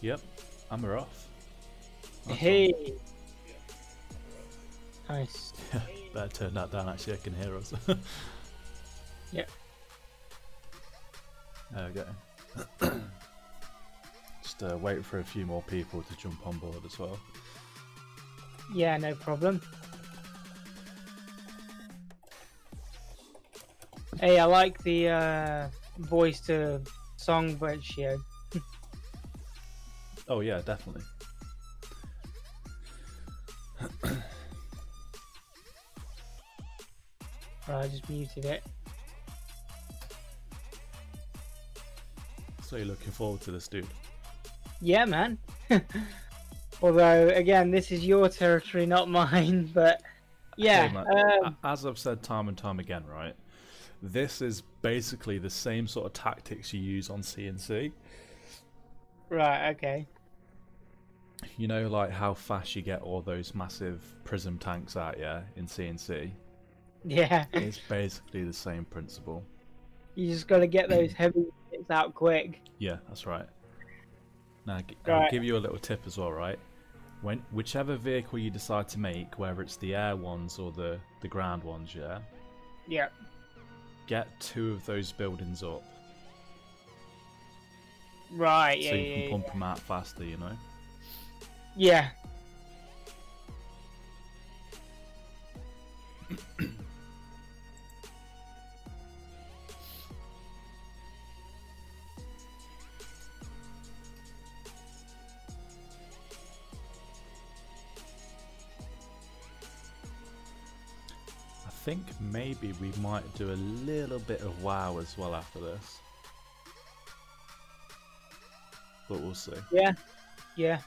Yep, I'm rough. That's hey! Awesome. Nice. Better turn that down, actually, I can hear us. Yeah. There we go. Just waiting for a few more people to jump on board as well. Yeah, no problem. Hey, I like the voice to song ratio. Oh yeah, definitely. Right, I just muted it. So you're looking forward to this, dude? Yeah, man. Although, again, this is your territory, not mine. But yeah, hey, man, as I've said time and time again, right? This is basically the same sort of tactics you use on CNC. Right, okay. You know, like how fast you get all those massive prism tanks out, yeah, in CNC? Yeah. It's basically the same principle. You just got to get those heavy hits out quick. Yeah, that's right. Now, I'll give you a little tip as well, right? Whichever vehicle you decide to make, whether it's the air ones or the ground ones, yeah? Yeah. Get two of those buildings up. Right, yeah. So you can pump them out faster, you know? Yeah. I think maybe we might do a little bit of WoW as well after this, but we'll see. Yeah, yeah.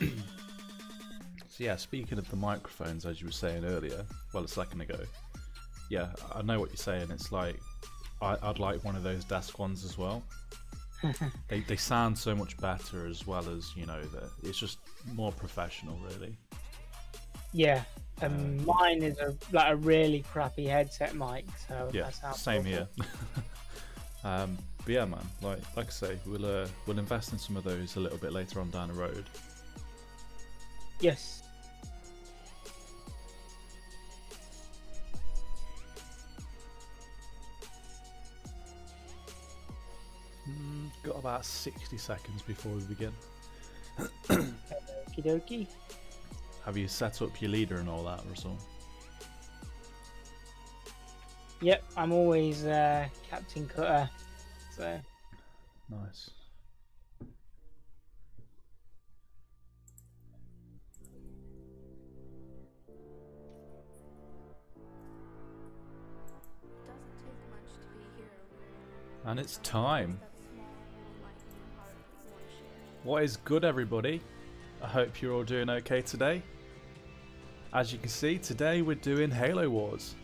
So yeah, speaking of the microphones, as you were saying earlier, well, a second ago. Yeah, I know what you're saying. It's like I'd like one of those desk ones as well. They sound so much better, as well as, you know, that it's just more professional, really. Yeah, and mine is like a really crappy headset mic, so yeah, that's same here. But yeah, man, like I say, we'll invest in some of those a little bit later on down the road. Yes. Got about 60 seconds before we begin. Okie dokie. Have you set up your leader and all that, Russell? Yep, I'm always Captain Cutter. So. Nice. Doesn't take much to be here. And it's time. What is good, everybody? I hope you're all doing okay today. As you can see, today we're doing Halo Wars.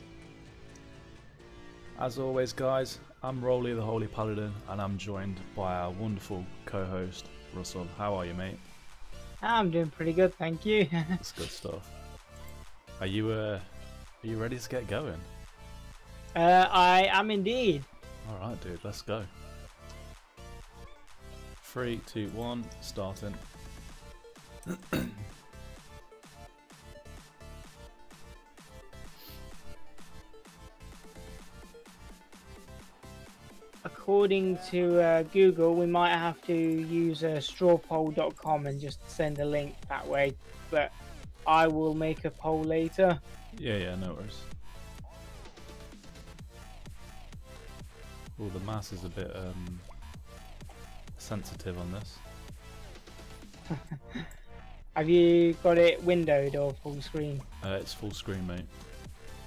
As always, guys, I'm Roly the Holy Paladin, and I'm joined by our wonderful co-host, Russell. How are you, mate? I'm doing pretty good, thank you. That's good stuff. Are you ready to get going? I am indeed. All right, dude, let's go. 3, 2, 1, starting. According to Google, we might have to use strawpoll.com and just send a link that way, but I will make a poll later. Yeah, no worries. Oh, the mass is a bit sensitive on this. Have you got it windowed or full screen? It's full screen, mate.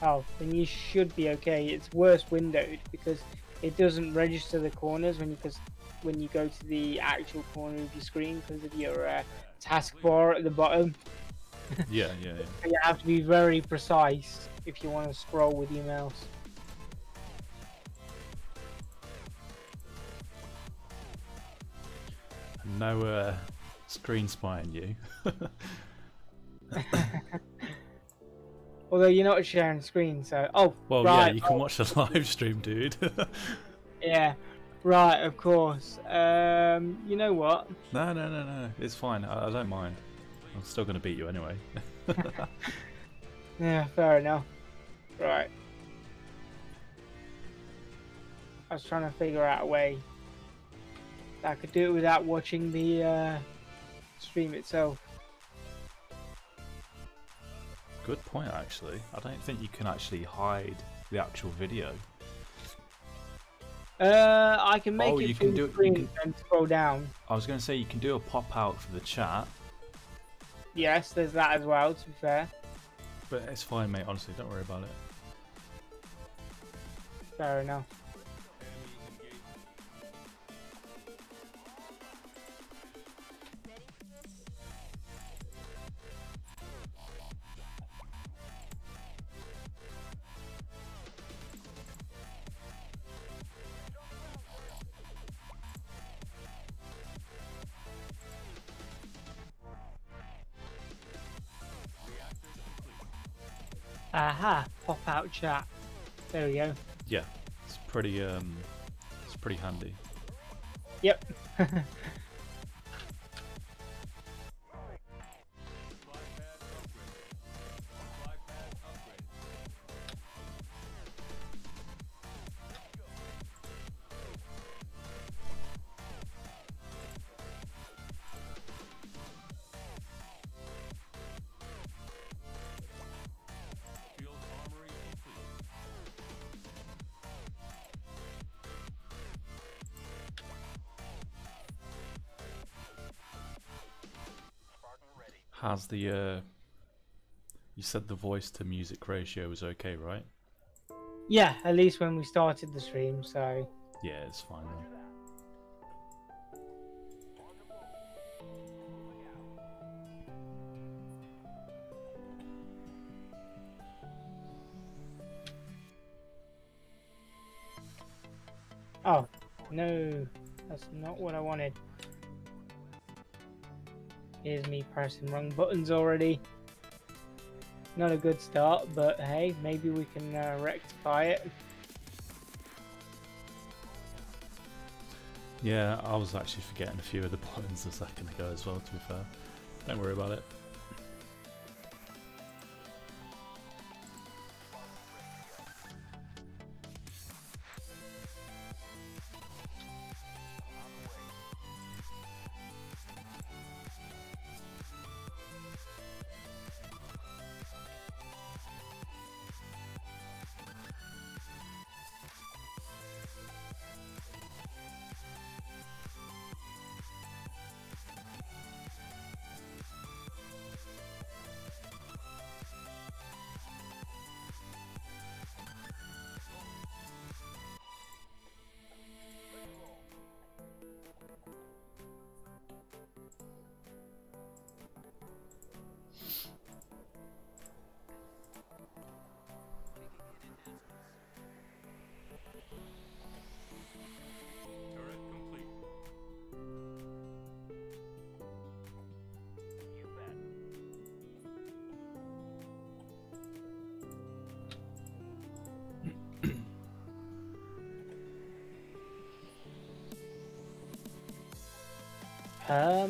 Oh, then you should be okay. It's worse windowed because it doesn't register the corners when you go to the actual corner of your screen because of your taskbar at the bottom. Yeah. So you have to be very precise if you want to scroll with your mouse. No screen spying you. Although you're not sharing screen, so... Oh, well, right. Yeah, you can watch the live stream, dude. Yeah, right, of course. You know what? No, no, no, no. It's fine. I don't mind. I'm still going to beat you anyway. Yeah, fair enough. Right. I was trying to figure out a way that I could do it without watching the stream itself. Good point, actually. I don't think you can actually hide the actual video. I can make it full screen and then scroll down. I was going to say you can do a pop-out for the chat. Yes, there's that as well, to be fair. But it's fine, mate. Honestly, don't worry about it. Fair enough. Aha, pop out chat. There we go. Yeah, it's pretty handy. Yep. How's the, you said the voice to music ratio was okay, right? Yeah, at least when we started the stream, so... Yeah, it's fine then. Oh, no, that's not what I wanted. Here's me pressing wrong buttons already. Not a good start, but hey, maybe we can rectify it. Yeah, I was actually forgetting a few of the buttons a second ago as well, to be fair. Don't worry about it.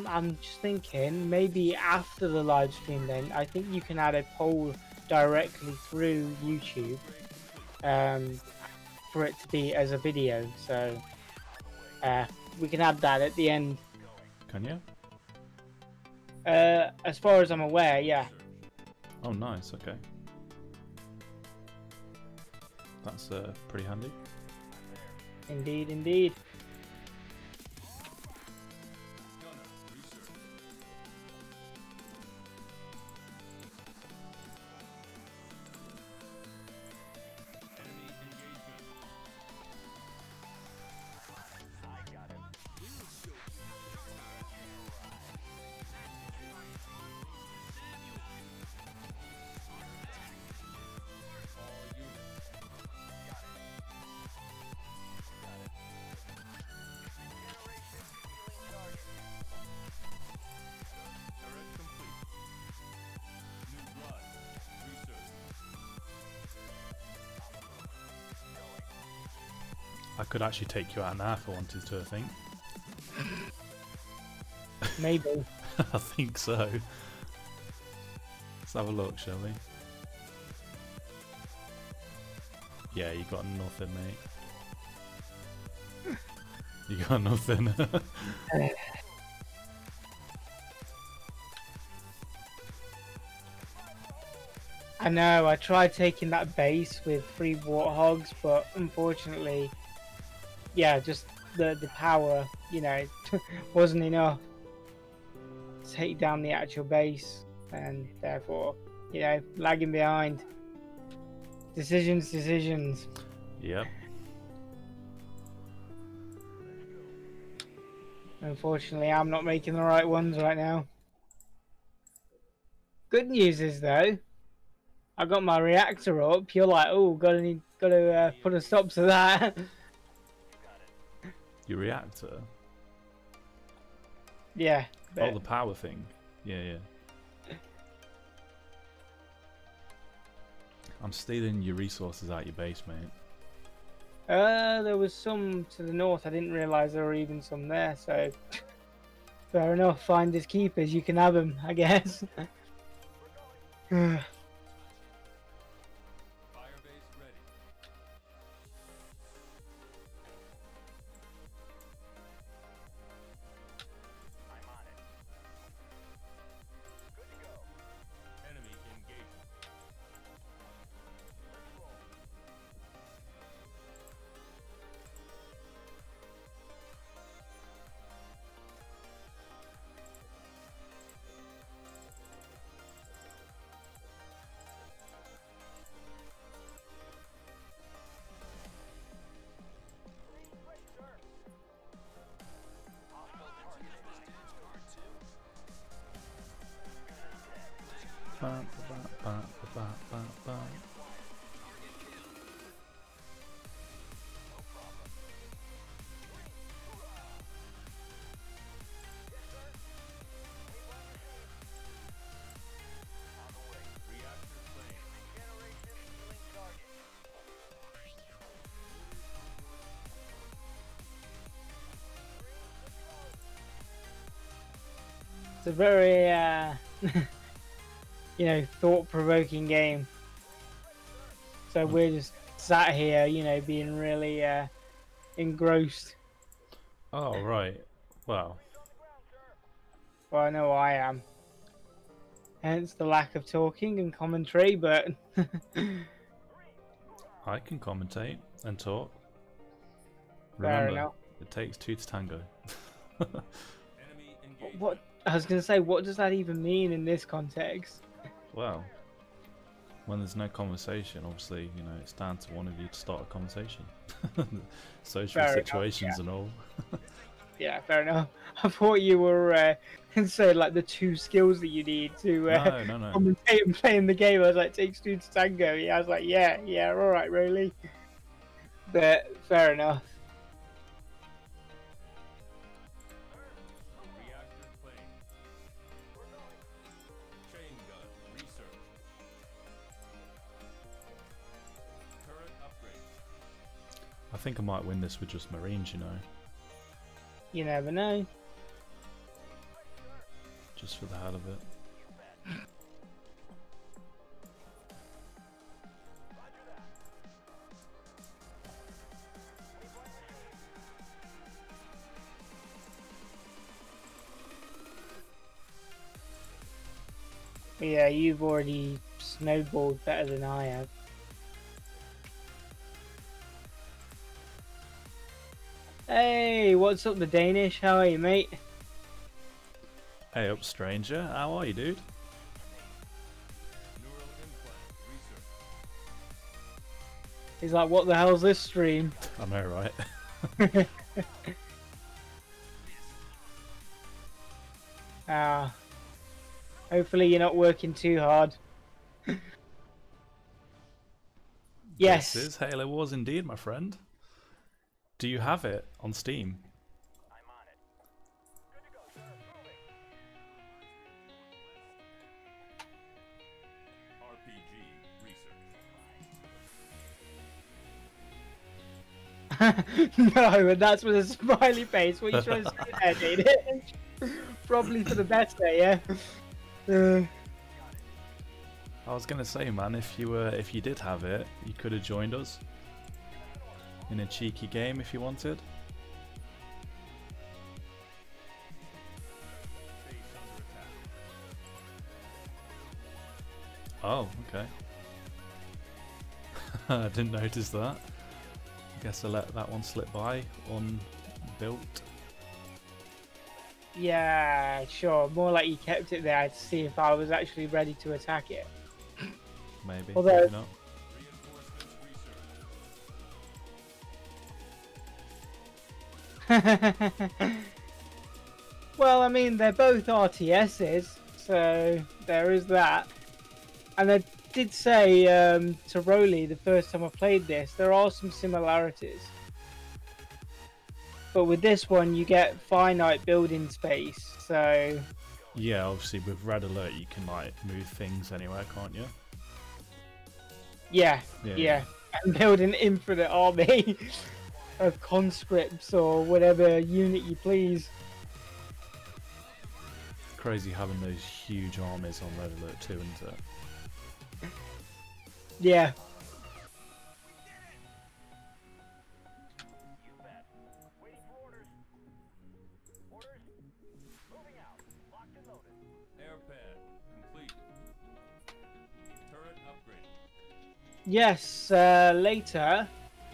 I'm just thinking maybe after the live stream then I think you can add a poll directly through YouTube for it to be as a video, so we can add that at the end. Can you? As far as I'm aware, yeah. Oh nice, okay. That's pretty handy. Indeed, indeed. I could actually take you out now if I wanted to, I think. Maybe. I think so. Let's have a look, shall we? Yeah, you got nothing, mate. You got nothing. I know, I tried taking that base with 3 warthogs, but unfortunately, yeah, just the power, you know, wasn't enough to take down the actual base, and therefore, you know, lagging behind. Decisions. Yep. Unfortunately, I'm not making the right ones right now. Good news is, though, I got my reactor up. You're like, oh, gotta put a stop to that. Your reactor? Yeah. Oh, the power thing. Yeah. I'm stealing your resources out your base, mate. There was some to the north. I didn't realise there were even some there, so... Fair enough. Finders keepers. You can have them, I guess. It's a very, you know, thought-provoking game. So we're just sat here, you know, being really engrossed. Oh, right. Wow. Well, I know I am. Hence the lack of talking and commentary, but... I can commentate and talk. Remember, fair enough. It takes 2 to tango. What? I was going to say, what does that even mean in this context? Well, when there's no conversation, obviously, you know, it's down to one of you to start a conversation. Social fair situations enough, yeah. And all. Yeah, fair enough. I thought you were saying, like, the 2 skills that you need to no. Commentate and play in the game. I was like, takes 2 to tango. Yeah, I was like, yeah, all right, Roly. But fair enough. I think I might win this with just Marines, you know. You never know. Just for the hell of it. Yeah, you've already snowballed better than I have. Hey, what's up, the Danish? How are you, mate? Hey up, stranger. How are you, dude? He's like, what the hell's this stream? I know, right? Ah. Hopefully you're not working too hard. Yes. This is Halo Wars indeed, my friend. Do you have it on Steam? I'm on it. Good to go, sir. RPG research. No, and that's with a smiley face. What are you trying to say there, Dean? Probably for the better, yeah. I was gonna say, man, if you did have it, you could have joined us in a cheeky game if you wanted. Oh, okay. I didn't notice that. I guess I let that one slip by unbuilt. Yeah, sure. More like you kept it there to see if I was actually ready to attack it. Maybe. Although, maybe not. Well, I mean, they're both RTSs, so there is that. And I did say to Roly the first time I played this, there are some similarities. But with this one, you get finite building space, so... Yeah, obviously with Red Alert, you can like move things anywhere, can't you? Yeah, yeah. And build an infinite army of conscripts or whatever unit you please. Crazy having those huge armies on Red Alert 2, isn't it? Yeah. Yes, later,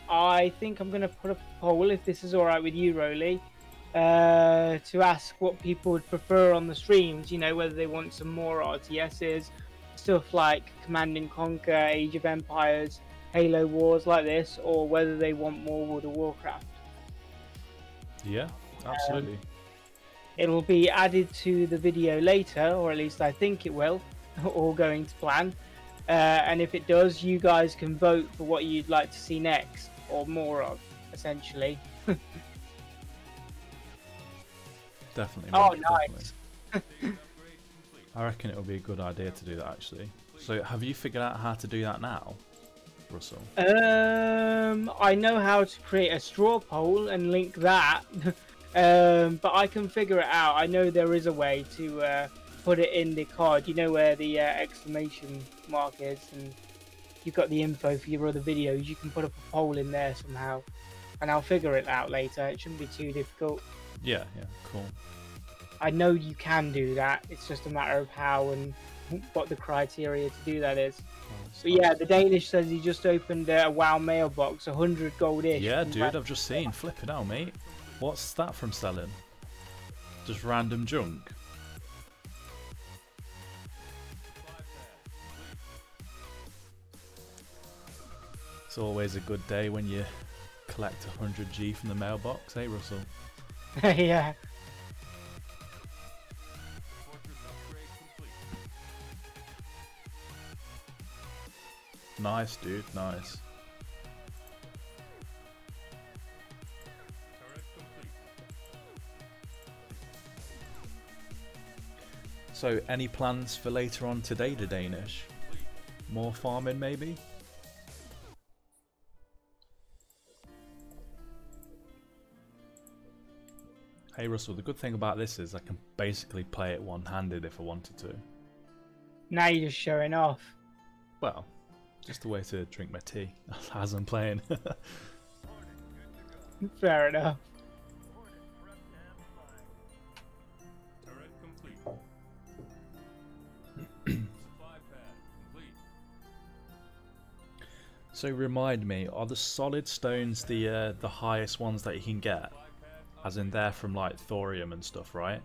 I think I'm going to put up a poll, if this is alright with you, Roly, to ask what people would prefer on the streams, you know, whether they want some more RTSs, stuff like Command and Conquer, Age of Empires, Halo Wars like this, or whether they want more World of Warcraft. Yeah, absolutely. It'll be added to the video later, or at least I think it will, all going to plan. And if it does, you guys can vote for what you'd like to see next, or more of, essentially. Definitely. Oh, nice. Definitely. I reckon it would be a good idea to do that, actually. So, have you figured out how to do that now, Russell? I know how to create a straw poll and link that, but I can figure it out. I know there is a way to... put it in the card, you know, where the exclamation mark is, and you've got the info for your other videos. You can put up a poll in there somehow, and I'll figure it out later. It shouldn't be too difficult. Yeah, yeah, cool. I know you can do that. It's just a matter of how and what the criteria to do that is. Oh, but nice. Yeah, the Danish says he just opened a WoW mailbox, 100 goldish. Yeah, dude, I've just seen. Flipping out, mate. What's that from selling? Just random junk. It's always a good day when you collect 100G from the mailbox, eh, Russell? Yeah. Nice, dude, nice. So, any plans for later on today, the Danish? More farming, maybe? Hey Russell, the good thing about this is I can basically play it one-handed if I wanted to. Now you're just showing off. Well, just a way to drink my tea as I'm playing. Fair enough. So remind me, are the solid stones the highest ones that you can get? As in they're from like thorium and stuff, right?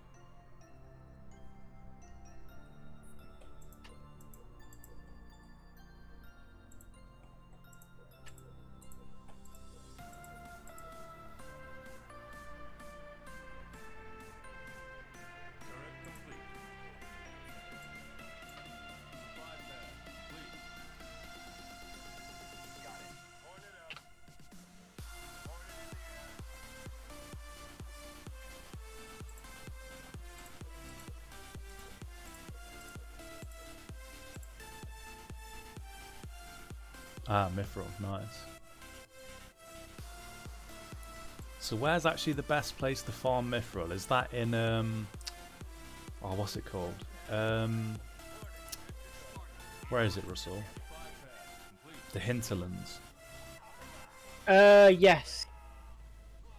Ah, Mithril, nice. So where's actually the best place to farm Mithril? Is that in oh, what's it called? Where is it, Russell? The Hinterlands. Yes.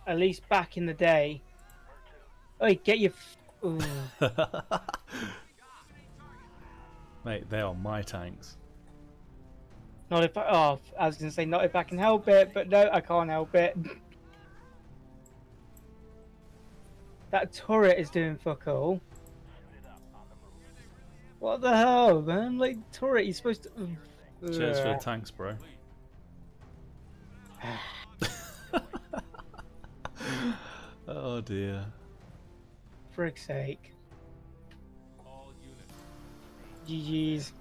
At least back in the day. Oi, get your... Mate, they are my tanks. Not if I... Oh, I was going to say not if I can help it, but no, I can't help it. That turret is doing fuck all. What the hell, man? Like, turret, you're supposed to... Cheers for the tanks, bro. Oh dear. Frick's sake. GG's.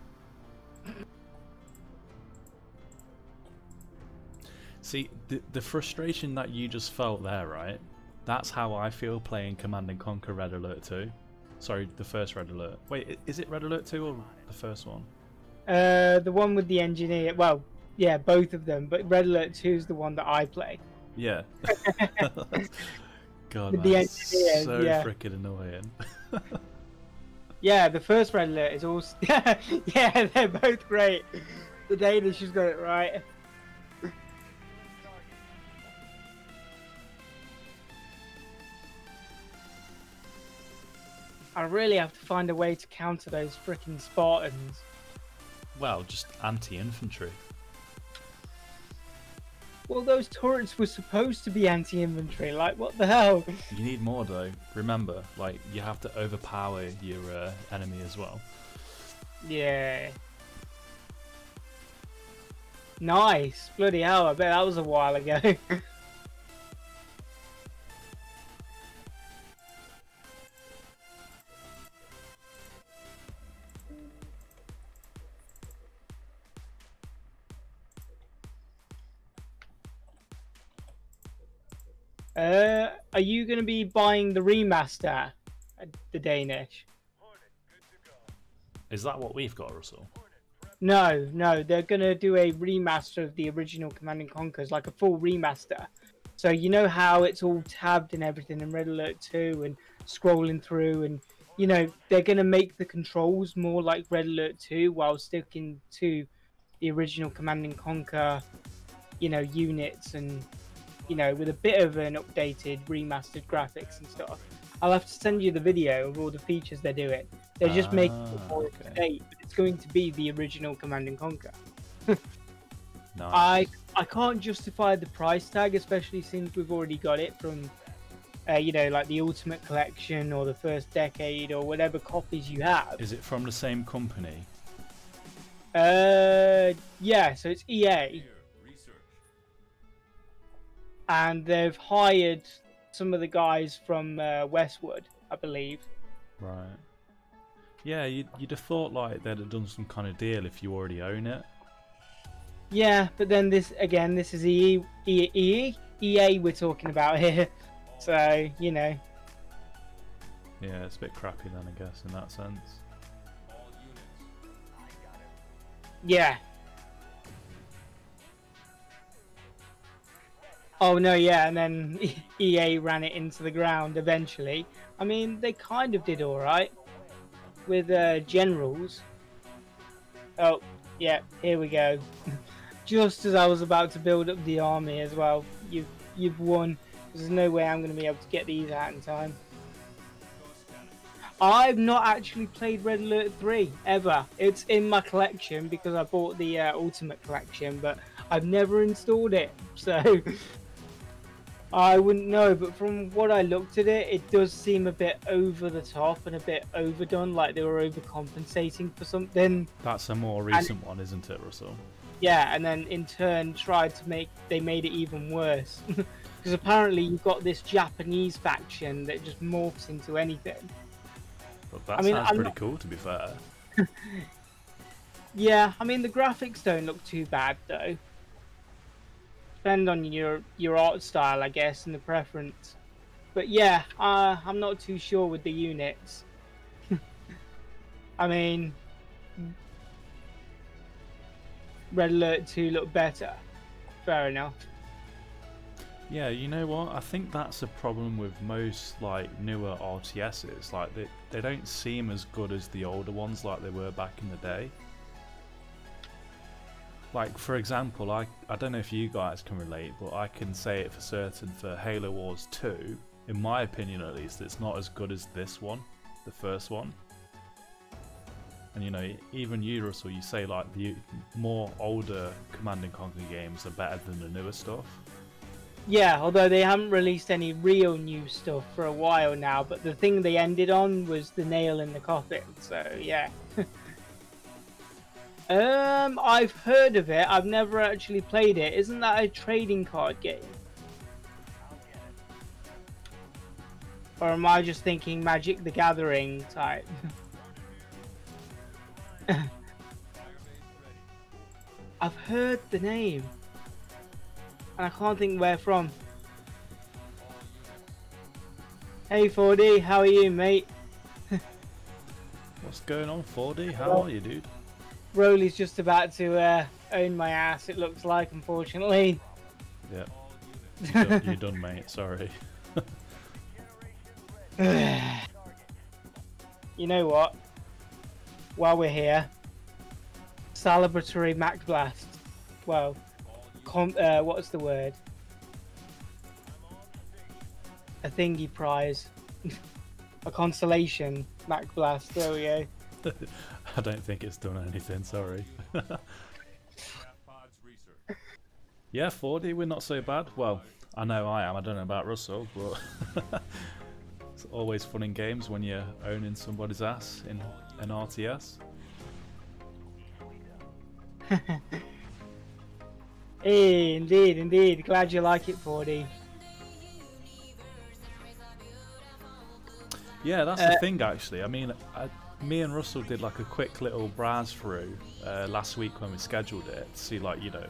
See, the frustration that you just felt there, right? That's how I feel playing Command and Conquer Red Alert 2. Sorry, the first Red Alert. Wait, is it Red Alert 2 or the first one? The one with the engineer. Well, yeah, both of them, but Red Alert 2 is the one that I play. Yeah. God, man, the engineer, so yeah. Freaking annoying. Yeah, the first Red Alert is also... Yeah, they're both great. The Danish has got it right. I really have to find a way to counter those freaking Spartans. Well, just anti-infantry. Well, those turrets were supposed to be anti-infantry. Like, what the hell? You need more, though. Remember, like, you have to overpower your enemy as well. Yeah. Nice. Bloody hell, I bet that was a while ago. Are you going to be buying the remaster, the Danish? Is that what we've got, Russell? No, no, they're going to do a remaster of the original Command & Conquer, like a full remaster. So you know how it's all tabbed and everything in Red Alert 2 and scrolling through and, you know, they're going to make the controls more like Red Alert 2 while sticking to the original Command & Conquer, you know, units and... You know, with a bit of an updated, remastered graphics and stuff. I'll have to send you the video of all the features they're doing. They're just making it more up-to-date, but it's going to be the original Command & Conquer. Nice. I can't justify the price tag, especially since we've already got it from, you know, like the Ultimate Collection or the First Decade or whatever copies you have. Is it from the same company? Yeah, so it's EA. And they've hired some of the guys from Westwood, I believe. Right. Yeah, you'd have thought like they'd have done some kind of deal if you already own it. Yeah, but then this again, this is EA we're talking about here, so you know. Yeah, it's a bit crappy then, I guess, in that sense. Yeah. Oh no, yeah, and then EA ran it into the ground eventually. I mean, they kind of did all right with Generals. Oh, yeah, here we go. Just as I was about to build up the army as well, you've won. There's no way I'm going to be able to get these out in time. I've not actually played Red Alert 3 ever. It's in my collection because I bought the Ultimate Collection, but I've never installed it, so... I wouldn't know, but from what I looked at it, it does seem a bit over the top and a bit overdone, like they were overcompensating for something. That's a more recent one, isn't it, Russell? Yeah, and then in turn tried to make... They made it even worse. Because apparently you've got this Japanese faction that just morphs into anything. But that sounds pretty cool, to be fair. Yeah, I mean, the graphics don't look too bad, though. Depend on your art style, I guess, and the preference. But yeah, I'm not too sure with the units. I mean, Red Alert 2 looked better. Fair enough. Yeah, you know what? I think that's a problem with most like newer RTSs. Like they don't seem as good as the older ones like they were back in the day. Like for example, I don't know if you guys can relate, but I can say it for certain for Halo Wars 2, in my opinion at least, it's not as good as this one, the first one. And you know, even you, Russell, you say like the more older Command and Conquer games are better than the newer stuff. Yeah, although they haven't released any real new stuff for a while now, but the thing they ended on was the nail in the coffin, so yeah. I've heard of it, I've never actually played it. Isn't that a trading card game? Or am I just thinking Magic the Gathering type? I've heard the name. And I can't think where from. Hey 4D, how are you, mate? What's going on, 4D? How are you, dude? Roly's just about to own my ass, it looks like, unfortunately. Yeah. You're done, mate. Sorry. You know what? While we're here, celebratory Mac Blast. Well, what's the word? A thingy prize. A consolation Mac Blast. There we go. I don't think it's done anything, sorry. Yeah, 4D, we're not so bad. Well, I know I am, I don't know about Russell, but it's always fun in games when you're owning somebody's ass in an RTS. Hey, indeed, indeed. Glad you like it, 4D. Yeah, that's the thing, actually. I mean, me and Russell did like a quick little browse through last week when we scheduled it to see like, you know,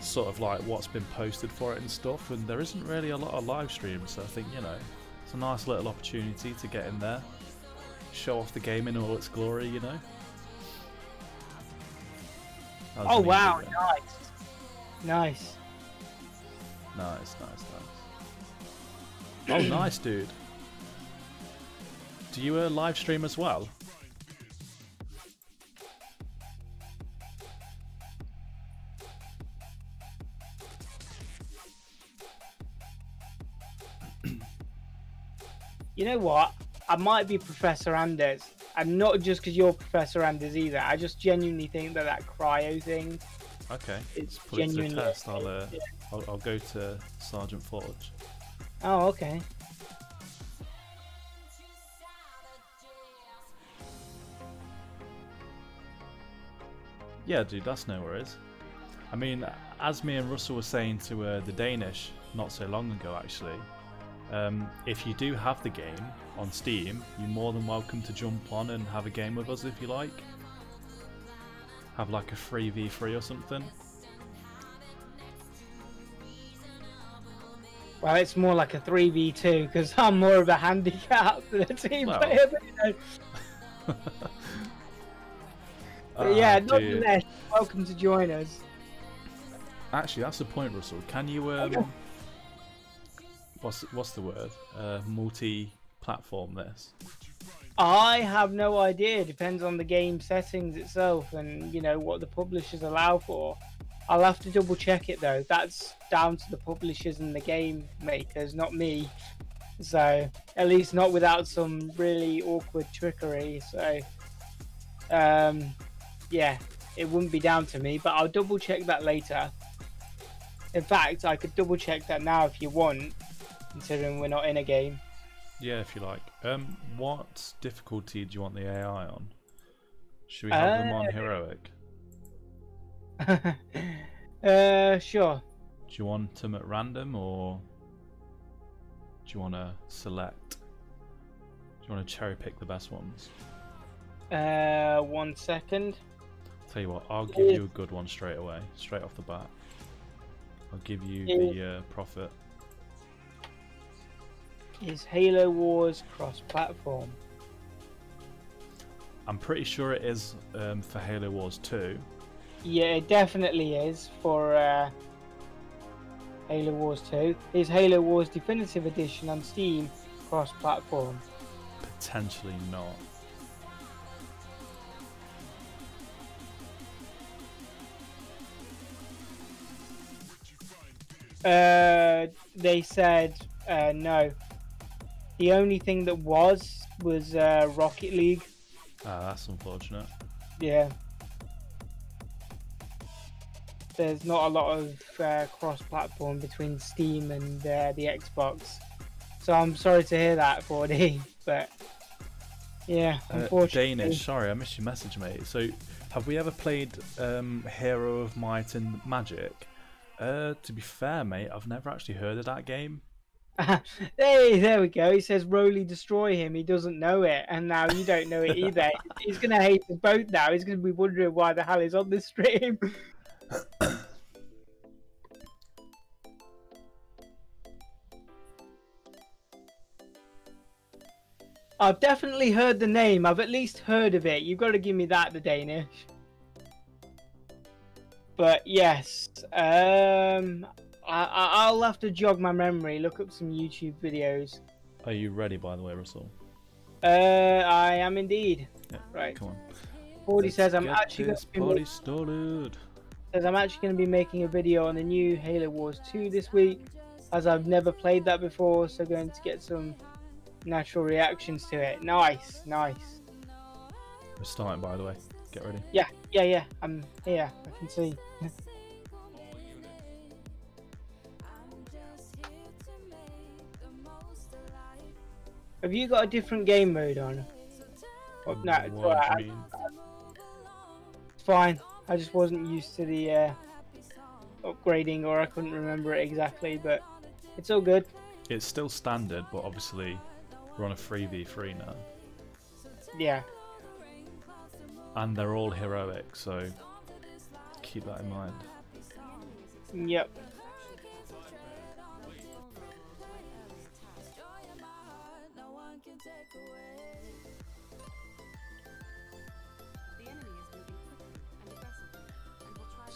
sort of like what's been posted for it and stuff, and there isn't really a lot of live streams, so I think, you know, it's a nice little opportunity to get in there, show off the game in all its glory, you know. Oh wow, nice. Nice. Nice. Oh nice, dude. Do you live stream as well? You know what? I might be Professor Anders. And not just because you're Professor Anders either. I just genuinely think that cryo thing... Okay, it's genuinely... Put it to test. I'll go to Sergeant Forge. Oh, okay. Yeah, dude, that's no worries. I mean, as me and Russell were saying to the Danish not so long ago, actually, if you do have the game on Steam, you're more than welcome to jump on and have a game with us if you like. Have like a 3v3 or something. Well, it's more like a 3v2 because I'm more of a handicap than a team player. But, you know. But yeah, nonetheless, welcome to join us. Actually, that's the point, Russell. Can you, what's the word? Multi-platform this? I have no idea. It depends on the game settings itself and, you know, what the publishers allow for. I'll have to double check it, though. That's down to the publishers and the game makers, not me. So, at least not without some really awkward trickery, so... yeah, it wouldn't be down to me, but I'll double check that later. In fact, I could double check that now if you want, considering we're not in a game. Yeah, if you like. What difficulty do you want the AI on? Should we have them on heroic? Sure. Do you want them at random or do you want to select? Do you want to cherry pick the best ones? 1 second. Tell you what, I'll give you a good one straight away, straight off the bat. I'll give you the profit. Is Halo Wars cross-platform? I'm pretty sure it is for Halo Wars 2. Yeah, it definitely is for Halo Wars 2 is Halo Wars Definitive Edition on Steam cross-platform? Potentially not. They said no. The only thing that was Rocket League. Ah, that's unfortunate. Yeah. There's not a lot of cross-platform between Steam and the Xbox. So I'm sorry to hear that, 4D, but yeah, unfortunately. Danish, sorry, I missed your message, mate. So have we ever played Heroes of Might and Magic? To be fair, mate, I've never actually heard of that game. Hey, there we go. He says, Roly, destroy him. He doesn't know it. And now you don't know it either. He's going to hate us both now. He's going to be wondering why the hell he's on this stream. I've definitely heard the name. I've at least heard of it. You've got to give me that, the Danish. But yes, I'll have to jog my memory, look up some YouTube videos. Are you ready, by the way, Russell? I am indeed. Yeah, right. Come on. 40 says I'm actually going to be party started. Says I'm actually going to be making a video on the new Halo Wars 2 this week, as I've never played that before, so going to get some natural reactions to it. Nice, nice. We're starting, by the way. Get ready. Yeah, yeah, yeah. I'm here. I can see. Have you got a different game mode on? No, it's alright. It's fine. I just wasn't used to the upgrading, or I couldn't remember it exactly, but it's all good. It's still standard, but obviously we're on a 3v3 now. Yeah. And they're all heroic, so keep that in mind. Yep.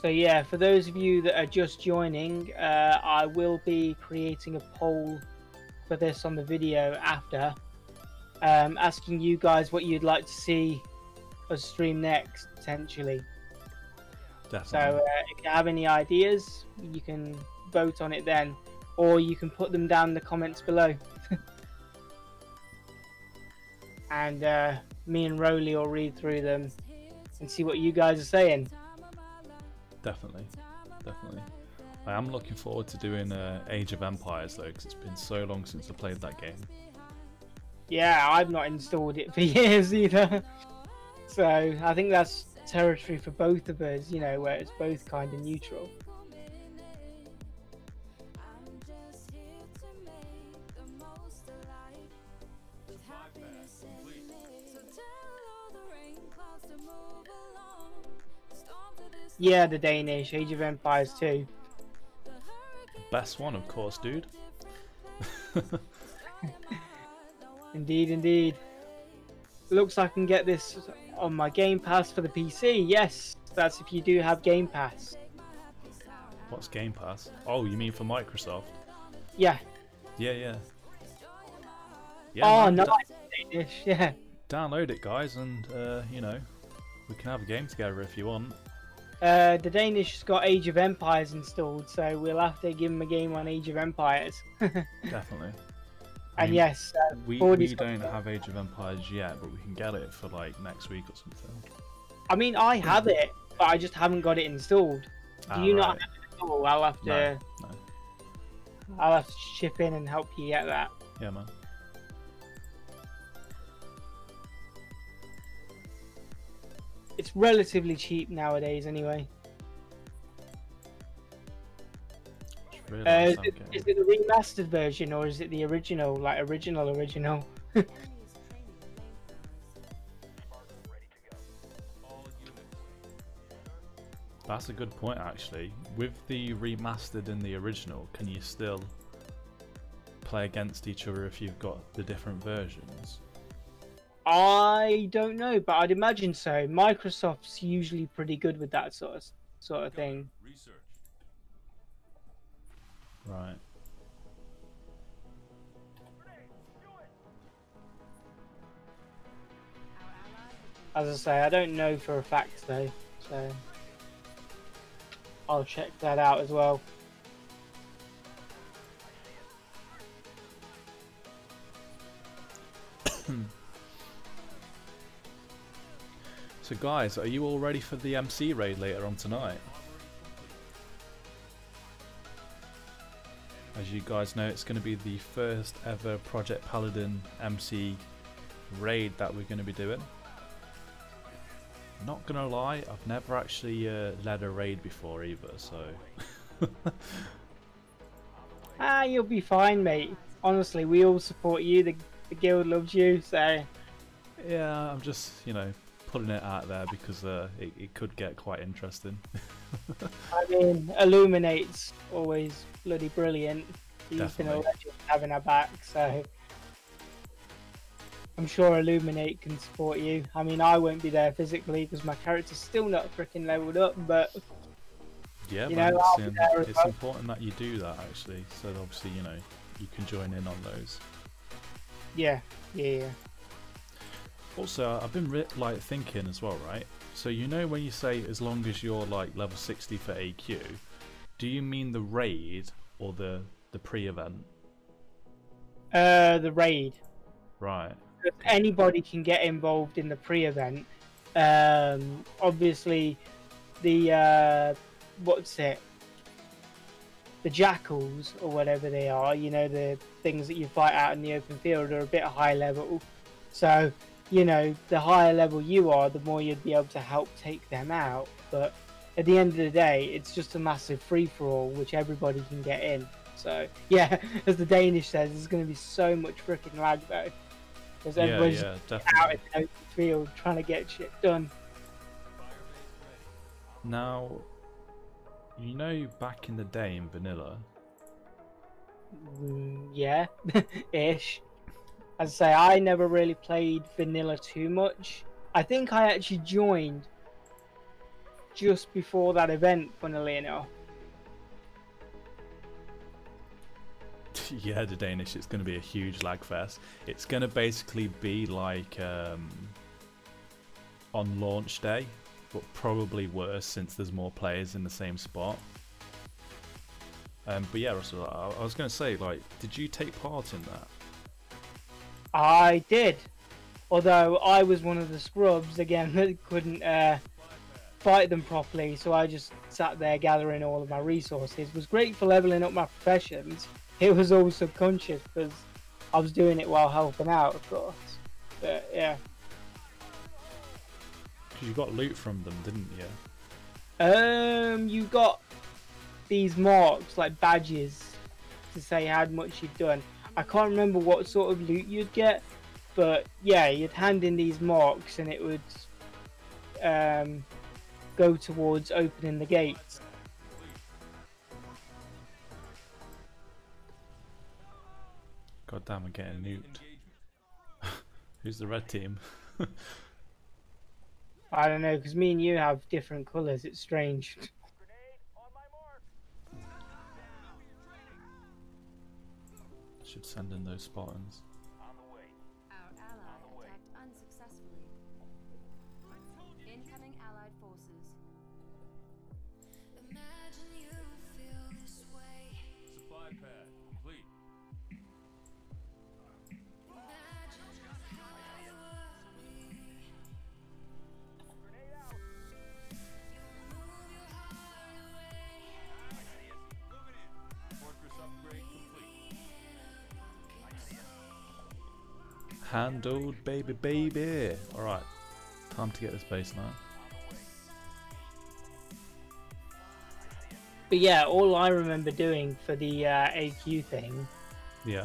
So yeah, for those of you that are just joining, I will be creating a poll for this on the video after, asking you guys what you'd like to see us stream next, potentially. Definitely. So if you have any ideas, you can vote on it then, or you can put them down in the comments below. And me and Roly will read through them and see what you guys are saying. Definitely, definitely. I am looking forward to doing Age of Empires though, because it's been so long since I played that game. Yeah, I've not installed it for years either. So I think that's territory for both of us, you know, where it's both kind of neutral. Yeah, the Danish, Age of Empires 2. Best one, of course, dude. Indeed, indeed. Looks like I can get this on my Game Pass for the PC. Yes, that's if you do have Game Pass. What's Game Pass? Oh, you mean for Microsoft? Yeah. Yeah, yeah. Oh, nice. Danish, yeah. Download it, guys, and, you know, we can have a game together if you want. The Danish's got Age of Empires installed, so we'll have to give him a game on Age of Empires. Definitely. And yes, we don't have Age of Empires yet, but we can get it for like next week or something. I mean, I have it, but I just haven't got it installed. Do you not have it at all? I'll have to. No, no. I'll have to chip in and help you get that. Yeah, man. It's relatively cheap nowadays, anyway. Really is it the remastered version, or is it the original, like original? That's a good point, actually. With the remastered and the original, can you still play against each other if you've got the different versions? I don't know, but I'd imagine so. Microsoft's usually pretty good with that sort of thing. Research. Right. As I say, I don't know for a fact though, so I'll check that out as well. So guys, are you all ready for the MC raid later on tonight? As you guys know, it's going to be the first ever Project Paladin MC raid that we're going to be doing. Not going to lie, I've never actually led a raid before either, so... Ah, you'll be fine, mate. Honestly, we all support you, the guild loves you, so... Yeah, I'm just, you know... putting it out there because it could get quite interesting. I mean, Illuminate's always bloody brilliant. He's been a legend having her back, so I'm sure Illuminate can support you. I mean, I won't be there physically because my character's still not freaking leveled up, but yeah, you know, I'll be there as well. It's important that you do that actually, so obviously, you know, you can join in on those. Yeah, yeah, yeah. Also, I've been like thinking as well, right? So you know when you say as long as you're like level 60 for AQ, do you mean the raid or the pre-event? The raid. Right. Anybody can get involved in the pre-event. Obviously, the the jackals or whatever they are, you know, the things that you fight out in the open field are a bit high level, so. You know, the higher level you are, the more you'd be able to help take them out. But at the end of the day, it's just a massive free-for-all, which everybody can get in. So, yeah, as the Danish says, there's going to be so much freaking lag, though. Because everybody's out in the open field trying to get shit done. Now, you know back in the day in vanilla? Yeah, ish. As I say, I never really played vanilla too much. I think I actually joined just before that event, funnily enough. Yeah, the Danish, it's going to be a huge lag fest. It's going to basically be like on launch day, but probably worse since there's more players in the same spot. But yeah, Russell, I was going to say, like, did you take part in that? I did, although I was one of the scrubs again that couldn't fight them properly, so I just sat there gathering all of my resources. Was great for leveling up my professions. It was all subconscious because I was doing it while helping out, of course. But yeah, because you got loot from them, didn't you? You got these marks like badges to say how much you've done. I can't remember what sort of loot you'd get, but yeah, you'd hand in these marks and it would go towards opening the gates. God damn, I'm getting nuked. Who's the red team? I don't know, because me and you have different colours, it's strange. Should send in those Spartans. Our ally attacked unsuccessfully. Incoming allied forces. Imagine you feel this way. Supply pad complete. Imagine how you would be. Grenade out. You move your heart away. Moving in. Fortress upgrade complete. Handled, baby, baby. Alright, time to get this base now. But yeah, all I remember doing for the AQ thing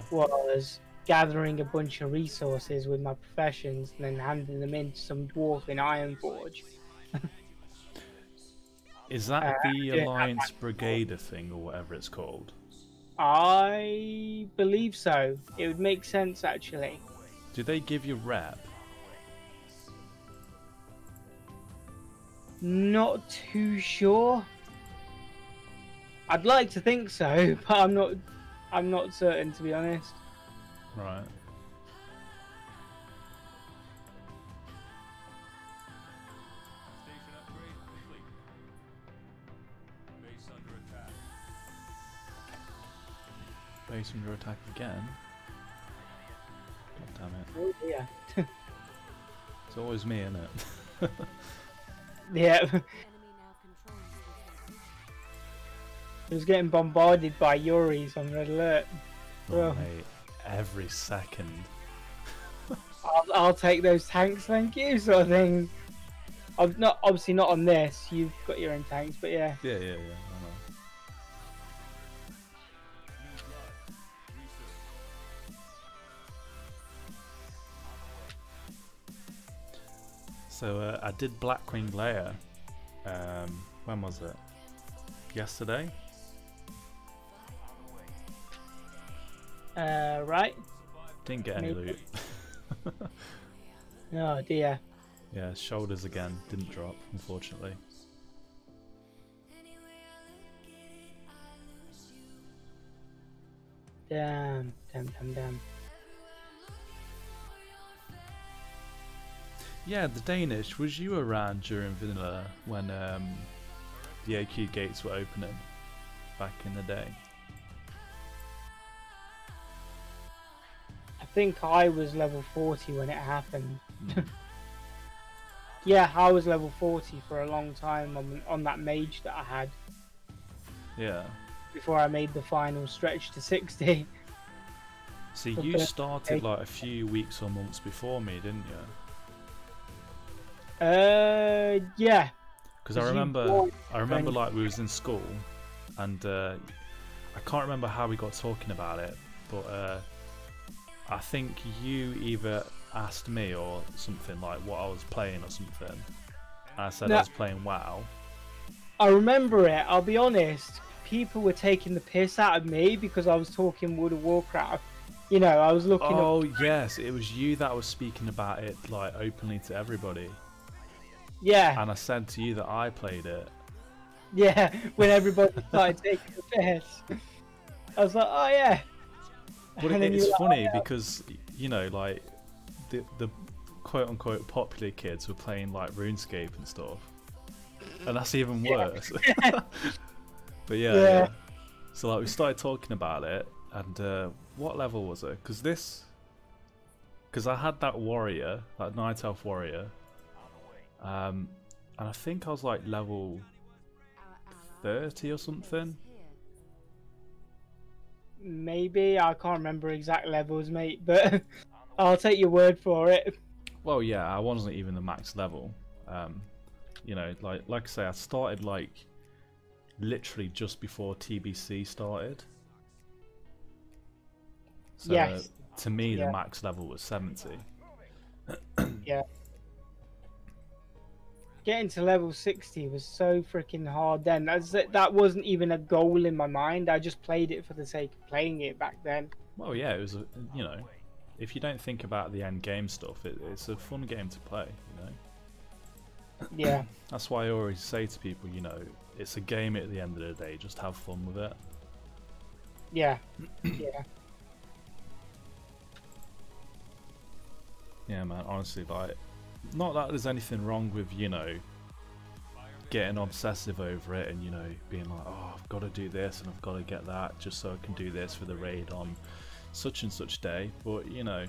was gathering a bunch of resources with my professions and then handing them in to some dwarf in Iron Forge. Is that the Alliance Brigader thing or whatever it's called? I believe so. It would make sense actually. Do they give you rep? Not too sure. I'd like to think so, but I'm not certain, to be honest. Right. Base under attack again. God damn it. Oh, yeah. It's always me, isn't it? Yeah. I was getting bombarded by Yuris on Red Alert. Oh, mate, every second. I'll take those tanks, thank you, sort of thing. I'm not, obviously not on this. You've got your own tanks, but yeah. Yeah. I know. So I did Blackwing Lair, when was it? Yesterday? Right. Didn't get any loot. Oh dear. Yeah, shoulders again, didn't drop, unfortunately. Damn. Yeah, the Danish, was you around during vanilla when the AQ gates were opening back in the day? I think I was level 40 when it happened. Yeah, I was level 40 for a long time on that mage that I had. Yeah. Before I made the final stretch to 60. So you started like a few weeks or months before me, didn't you? Yeah. Because I remember like we was in school, and I can't remember how we got talking about it, but I think you either asked me or something like what I was playing or something. And I said I was playing WoW. I remember it. I'll be honest. People were taking the piss out of me because I was talking World of Warcraft. You know, I was looking. Oh yes, it was you that was speaking about it like openly to everybody. Yeah. And I said to you that I played it. Yeah, when everybody started taking the piss. I was like, oh yeah. But it's funny because, you know, like the quote unquote popular kids were playing like RuneScape and stuff. And that's even worse. But yeah. So like we started talking about it, and what level was it? Because I had that warrior, that night elf warrior. And I think I was like level 30 or something. Maybe, I can't remember exact levels, mate, but I'll take your word for it. Well, yeah, I wasn't even the max level. You know, like I say, I started like literally just before TBC started. So yes. To me, the max level was 70. Yeah. Getting to level 60 was so freaking hard then. That wasn't even a goal in my mind. I just played it for the sake of playing it back then. Well, yeah, it was, you know, if you don't think about the end game stuff, it's a fun game to play, you know? Yeah. That's why I always say to people, you know, it's a game at the end of the day. Just have fun with it. Yeah. Yeah. Yeah, man, honestly, like... Not that there's anything wrong with, you know, getting obsessive over it and, you know, being like, oh, I've got to do this and I've got to get that just so I can do this for the raid on such and such day. But, you know,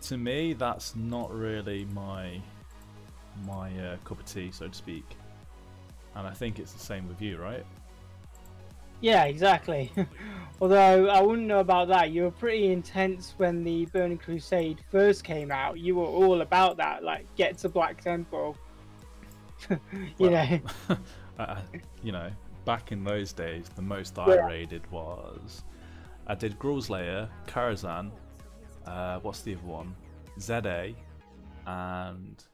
to me, that's not really my cup of tea, so to speak. And I think it's the same with you, right? Yeah, exactly. Although I wouldn't know about that. You were pretty intense when the Burning Crusade first came out. You were all about that, like get to Black Temple. you know. You know, back in those days, the most I raided was I did Grulslayer, Karazhan, what's the other one? ZA, and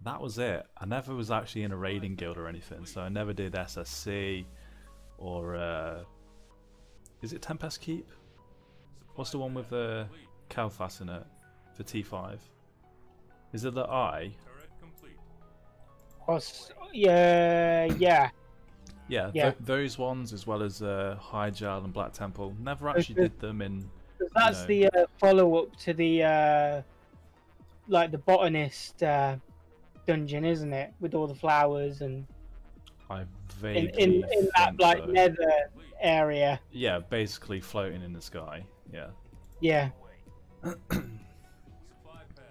that was it. I never was actually in a raiding guild or anything, so I never did SSC. Or is it Tempest Keep? What's the one with the Kalthas in it for T5? Is it the I? Yeah. Yeah, yeah. Those ones, as well as Hyjal and Black Temple, never actually did them in. That's the follow-up to the like the botanist dungeon, isn't it? With all the flowers and. I vaguely in that like so. Nether area. Yeah, basically floating in the sky. Yeah. Yeah.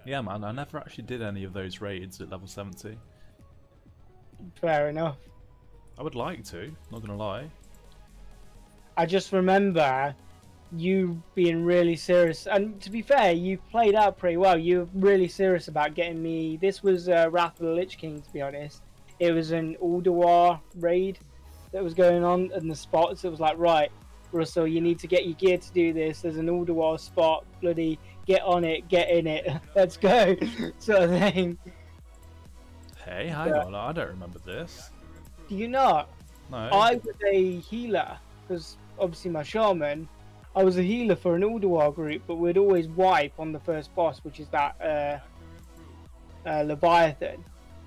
Yeah, man. I never actually did any of those raids at level 70. Fair enough. I would like to, not gonna lie. I just remember you being really serious, and to be fair, you played out pretty well. You were really serious about getting me. This was Wrath of the Lich King, to be honest. It was an Ulduar raid that was going on in the spots. It was like, right, Russell, you need to get your gear to do this. There's an Ulduar spot, bloody get on it, get in it, let's go, sort of thing. Hey, hang on, I don't remember this. Do you not? No. I was a healer, because obviously my shaman, I was a healer for an Ulduar group, but we'd always wipe on the first boss, which is that Leviathan.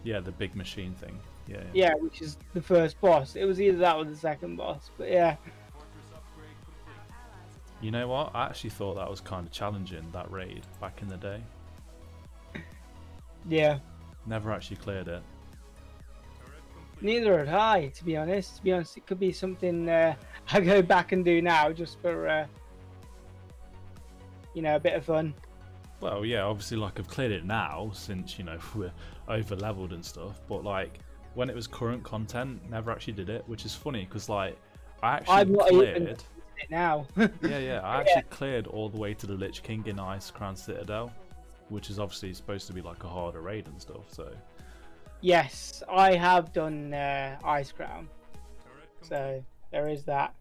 Yeah, the big machine thing. Yeah, yeah. Yeah, which is the first boss. It was either that or the second boss, but yeah. You know what? I actually thought that was kind of challenging, that raid, back in the day. Yeah. Never actually cleared it. Neither had I, to be honest. It could be something I go back and do now, just for you know, a bit of fun. Well, yeah, obviously, like I've cleared it now since, you know, we're over leveled and stuff. But like when it was current content, never actually did it, which is funny because like I actually cleared it now. yeah, I actually cleared all the way to the Lich King in Icecrown Citadel, which is obviously supposed to be like a harder raid and stuff. So. Yes, I have done Icecrown, so there is that.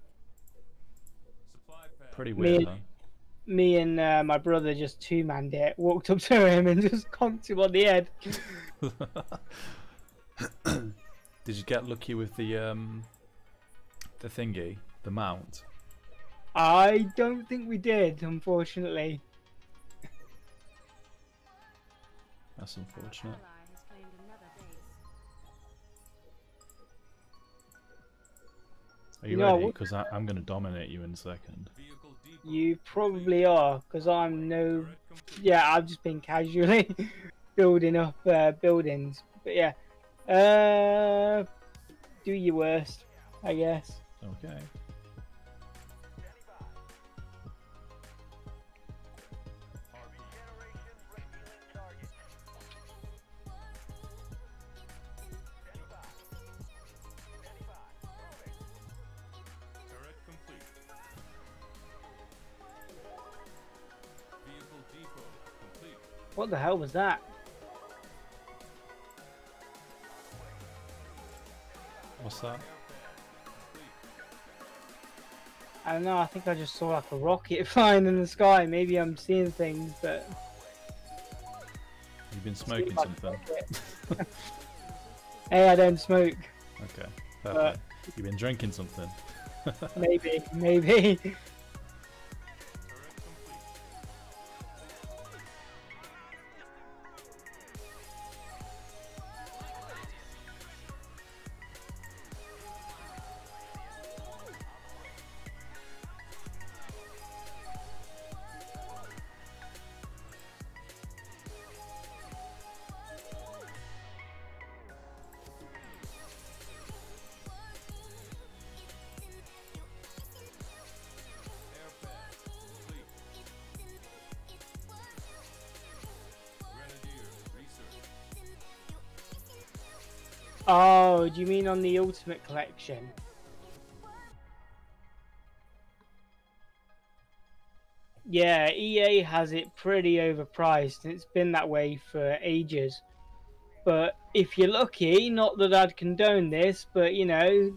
Pretty weird, huh? Me and my brother just two-manned it, walked up to him and just conked him on the head. Did you get lucky with the thingy, the mount? I don't think we did, unfortunately. That's unfortunate. Are you ready? Because I'm going to dominate you in a second. You probably are, because I'm no... Yeah, I've just been casually building up buildings. But yeah. Do your worst, I guess. Okay. What the hell was that? What's that? I don't know, I think I just saw like a rocket flying in the sky. Maybe I'm seeing things, but... You've been smoking something. Hey, I don't smoke. Okay, perfect. You've been drinking something. maybe. Oh, do you mean on the Ultimate Collection? Yeah, EA has it pretty overpriced, and it's been that way for ages. But if you're lucky, not that I'd condone this, but you know,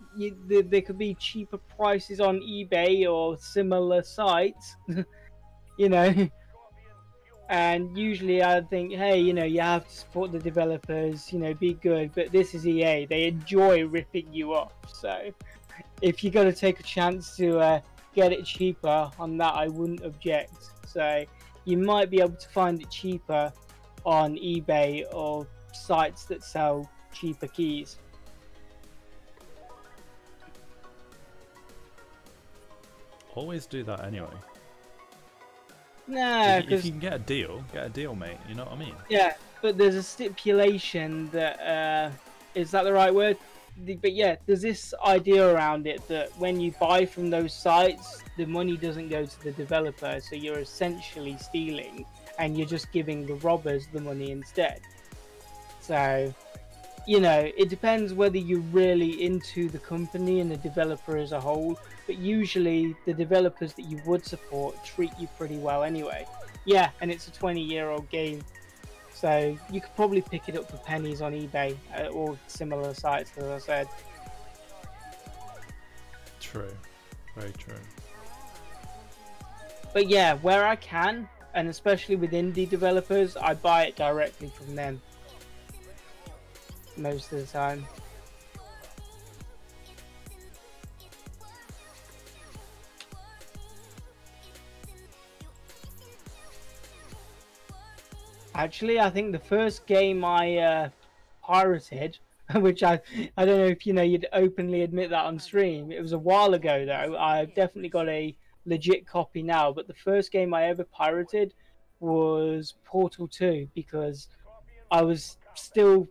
there could be cheaper prices on eBay or similar sites, you know. And usually I think, hey, you know, you have to support the developers, you know, be good. But this is EA. They enjoy ripping you off. So if you're going to take a chance to get it cheaper on that, I wouldn't object. So you might be able to find it cheaper on eBay or sites that sell cheaper keys. always do that anyway. No, if you can get a deal, mate. You know what I mean? Yeah, but there's a stipulation that is that the right word? But yeah, there's this idea around it that when you buy from those sites, the money doesn't go to the developer, so you're essentially stealing, and you're just giving the robbers the money instead. So, you know, it depends whether you're really into the company and the developer as a whole, but usually the developers that you would support treat you pretty well anyway. Yeah, and it's a 20-year-old game, so you could probably pick it up for pennies on eBay or similar sites, as I said. True, very true. But yeah, where I can, and especially with indie developers, I buy it directly from them most of the time. Actually, I think the first game I pirated, which I don't know if you know, you'd openly admit that on stream. It was a while ago though. I've definitely got a legit copy now, but the first game I ever pirated was Portal 2 because I was still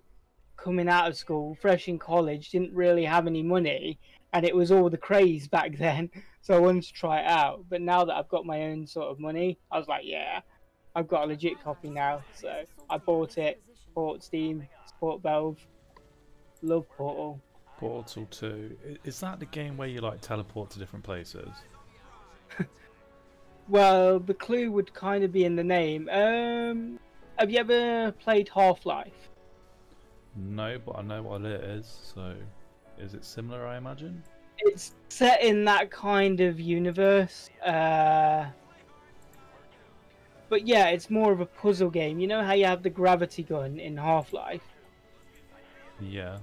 coming out of school, fresh in college, didn't really have any money, and it was all the craze back then, so I wanted to try it out. But now that I've got my own sort of money, I was like, yeah, I've got a legit copy now. So I bought it, bought Steam, support Valve, love Portal. Portal 2, is that the game where you like teleport to different places? Well, the clue would kind of be in the name. Have you ever played Half-Life? No, but I know what it is, so is it similar, I imagine? It's set in that kind of universe, but yeah, it's more of a puzzle game. You know how you have the gravity gun in Half-Life? Yeah.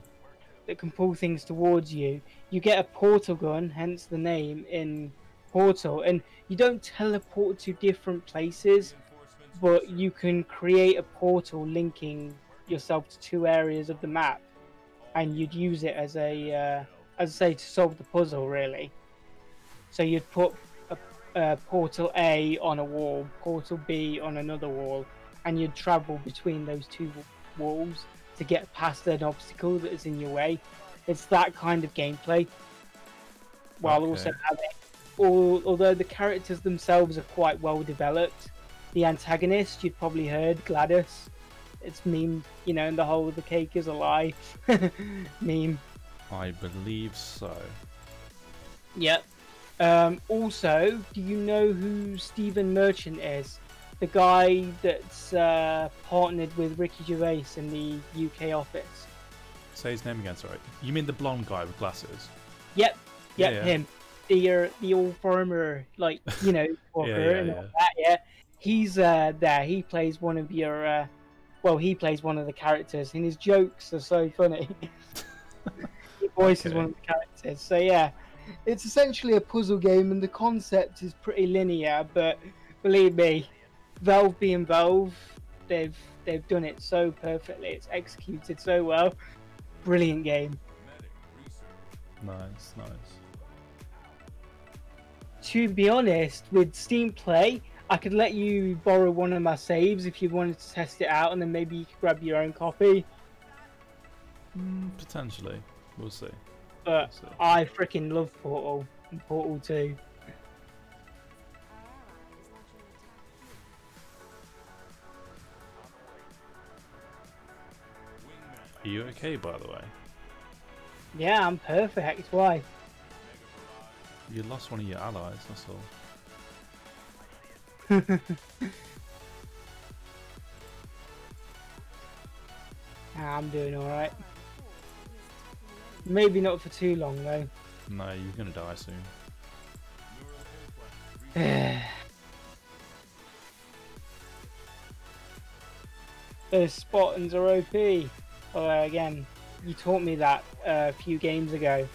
That can pull things towards you. You get a portal gun, hence the name, in Portal, and you don't teleport to different places, but you can create a portal linking yourself to two areas of the map, and you'd use it as a as I say, to solve the puzzle really. So you'd put a portal A on a wall, portal B on another wall, and you'd travel between those two walls to get past an obstacle that is in your way. It's that kind of gameplay, while also having, although the characters themselves are quite well developed. The antagonist, you'd probably heard, Gladys. It's meme, you know, and the whole "the cake is a lie" meme. I believe so. Yep. Also, do you know who Stephen Merchant is? The guy that's partnered with Ricky Gervais in the UK office. Say his name again, sorry. You mean the blonde guy with glasses? Yep. Yep, yeah, yeah. Him. The old farmer, like, you know, walker. Yeah, yeah, and all that, yeah. He's there. He plays one of your... well, he plays one of the characters, and his jokes are so funny. He voices one of the characters. So yeah, it's essentially a puzzle game, and the concept is pretty linear. But believe me, Valve being Valve, they've done it so perfectly. It's executed so well. Brilliant game. Nice, nice. To be honest, with Steam Play, I could let you borrow one of my saves if you wanted to test it out, and then maybe you could grab your own copy. Potentially. We'll see. But we'll see. I freaking love Portal and Portal 2. Are you okay, by the way? Yeah, I'm perfect. Why? You lost one of your allies, that's all. I'm doing alright. Maybe not for too long though. No, you're gonna die soon. Those Spartans are OP. Although again, you taught me that a few games ago.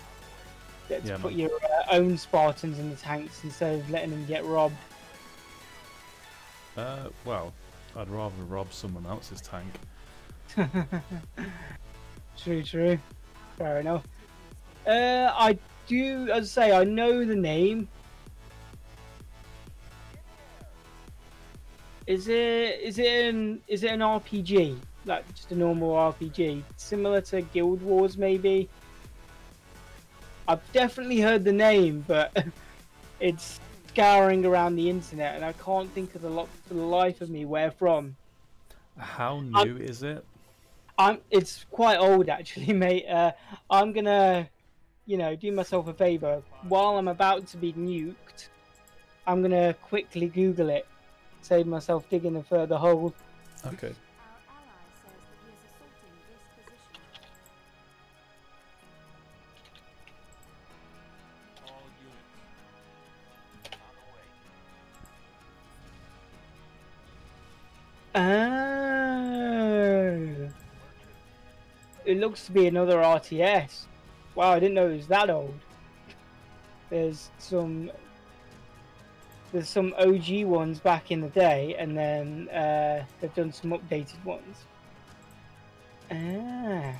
That to put your own Spartans in the tanks instead of letting them get robbed. Well, I'd rather rob someone else's tank. True, true. Fair enough. I do, as I say, I know the name, Is it an RPG? Like just a normal RPG, similar to Guild Wars maybe? I've definitely heard the name, but it's scouring around the internet and I can't think of the lot for the life of me where from. How new is it? It's quite old actually, mate. I'm gonna, you know, do myself a favor. While I'm about to be nuked, I'm gonna quickly Google it. Save myself digging a further hole. Okay. Oh, it looks to be another RTS. Wow, I didn't know it was that old. There's some OG ones back in the day, and then they've done some updated ones. Ah.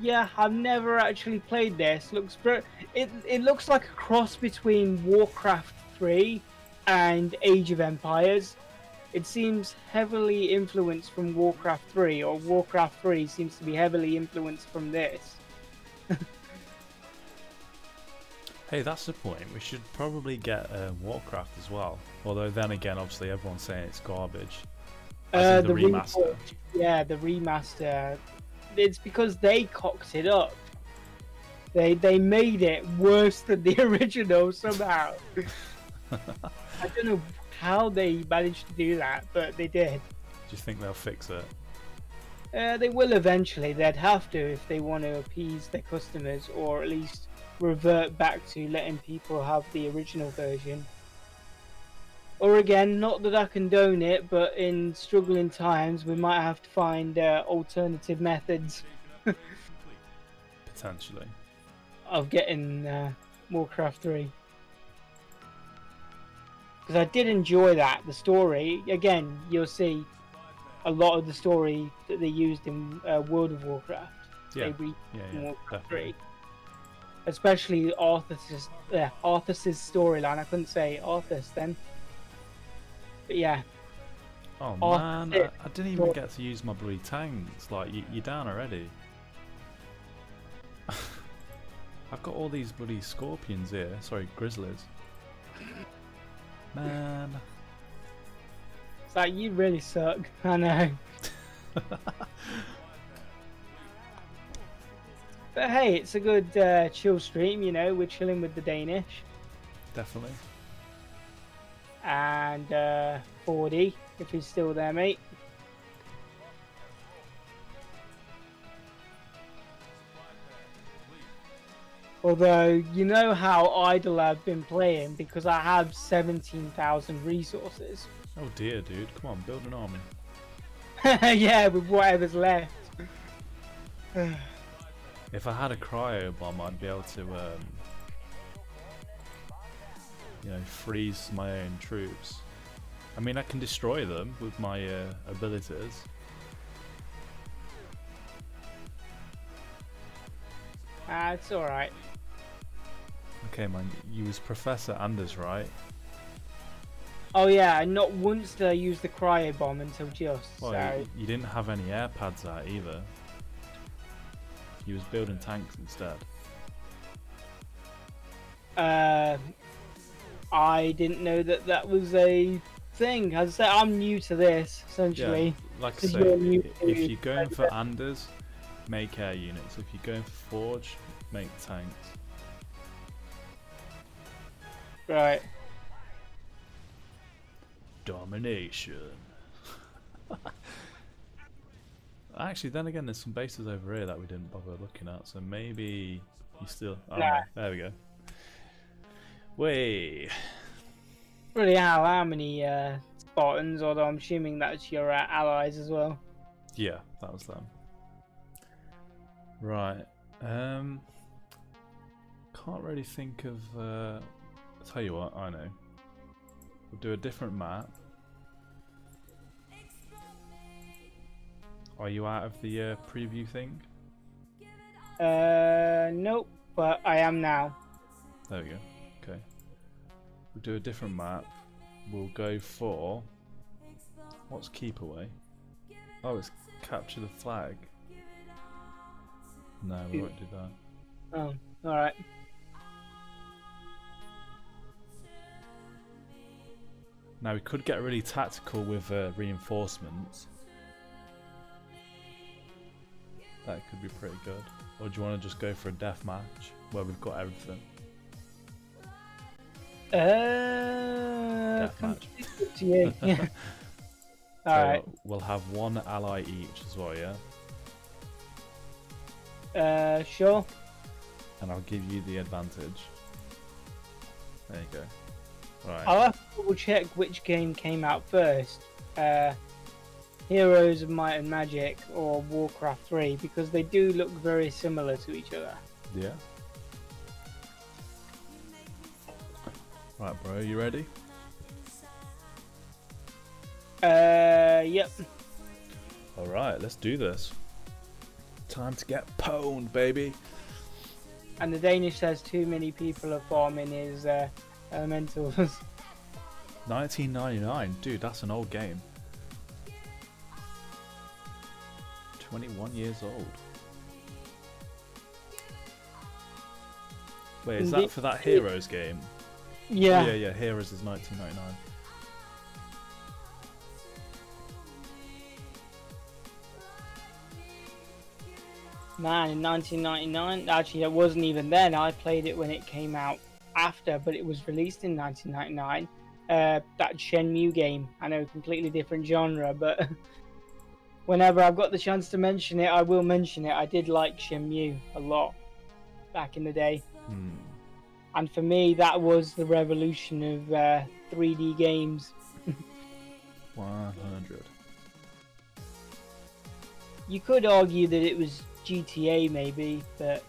Yeah, I've never actually played this. Looks it looks like a cross between Warcraft 3 and Age of Empires. It seems heavily influenced from Warcraft 3, or Warcraft 3 seems to be heavily influenced from this. Hey, that's the point. We should probably get Warcraft as well. Although then again, obviously everyone's saying it's garbage. As in the remaster. Yeah, the remaster. It's because they cocked it up. They made it worse than the original somehow. I don't know how they managed to do that, but they did. Do you think they'll fix it? They will eventually. They'd have to if they want to appease their customers, or at least revert back to letting people have the original version. Or again, not that I condone it, but in struggling times we might have to find alternative methods. Potentially. Of getting Warcraft 3. Because I did enjoy that, the story. Again, you'll see a lot of the story that they used in World of Warcraft. Yeah, yeah Warcraft 3. Especially Arthas's storyline. I couldn't say Arthas then. But yeah. Oh man, I didn't even get to use my bloody tanks. Like, you're down already. I've got all these bloody scorpions here. Sorry, grizzlies. Man. It's like, you really suck. I know. But hey, it's a good chill stream, you know. We're chilling with the Danish. Definitely. And 40, if he's still there, mate. Although, you know how idle I've been playing, because I have 17,000 resources. Oh dear, dude. Come on, build an army. Yeah, with whatever's left. If I had a cryo bomb, I'd be able to, you know, freeze my own troops. I mean, I can destroy them with my abilities. It's alright. Okay, man, you was Professor Anders, right? Oh yeah, and not once did I use the cryo bomb until just. Well, so you didn't have any air pads out either. You was building tanks instead. I didn't know that that was a thing. As I said, I'm new to this essentially. Yeah, like I say, if you're going for Anders, make air units. If you're going for Forge, make tanks. Right. Domination. Actually, then again, there's some bases over here that we didn't bother looking at, so maybe you still. Oh, nah. There we go. Way. Really, how many Spartans? Although I'm assuming that's your allies as well. Yeah, that was them. Right. Can't really think of. I'll tell you what, I know. We'll do a different map. Are you out of the preview thing? Nope, but I am now. There we go. Okay. We'll do a different map. We'll go for... What's keep away? Oh, it's capture the flag. No, we won't do that. Oh, alright. Now we could get really tactical with reinforcements. That could be pretty good. Or do you want to just go for a deathmatch where we've got everything? Deathmatch. Yeah. Alright. We'll have one ally each as well, yeah? Sure. And I'll give you the advantage. There you go. Right. I'll have to double check which game came out first, Heroes of Might and Magic or Warcraft 3, because they do look very similar to each other. Yeah. Right, bro, you ready? Yep. Alright, let's do this. Time to get pwned, baby. And the Danish says too many people are farming is... Elementals. 1999, dude, that's an old game. 21 years old. Wait, is that for that Heroes game? Yeah. Yeah, yeah, Heroes is 1999. Man, in 1999, actually, it wasn't even then. I played it when it came out. After, but it was released in 1999, that Shenmue game. I know, completely different genre, but whenever I've got the chance to mention it, I will mention it. I did like Shenmue a lot back in the day. And for me, that was the revolution of 3D games. 100. You could argue that it was GTA maybe, but...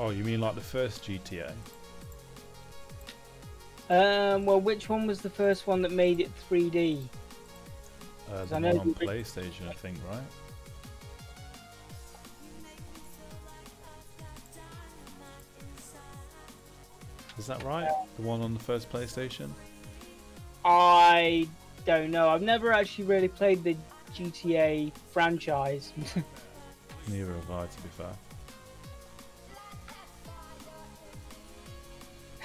Oh, you mean like the first GTA? Well, which one was the first one that made it 3D? The one on PlayStation, I think, right? Is that right? The one on the first PlayStation? I don't know. I've never actually really played the GTA franchise. Neither have I, to be fair.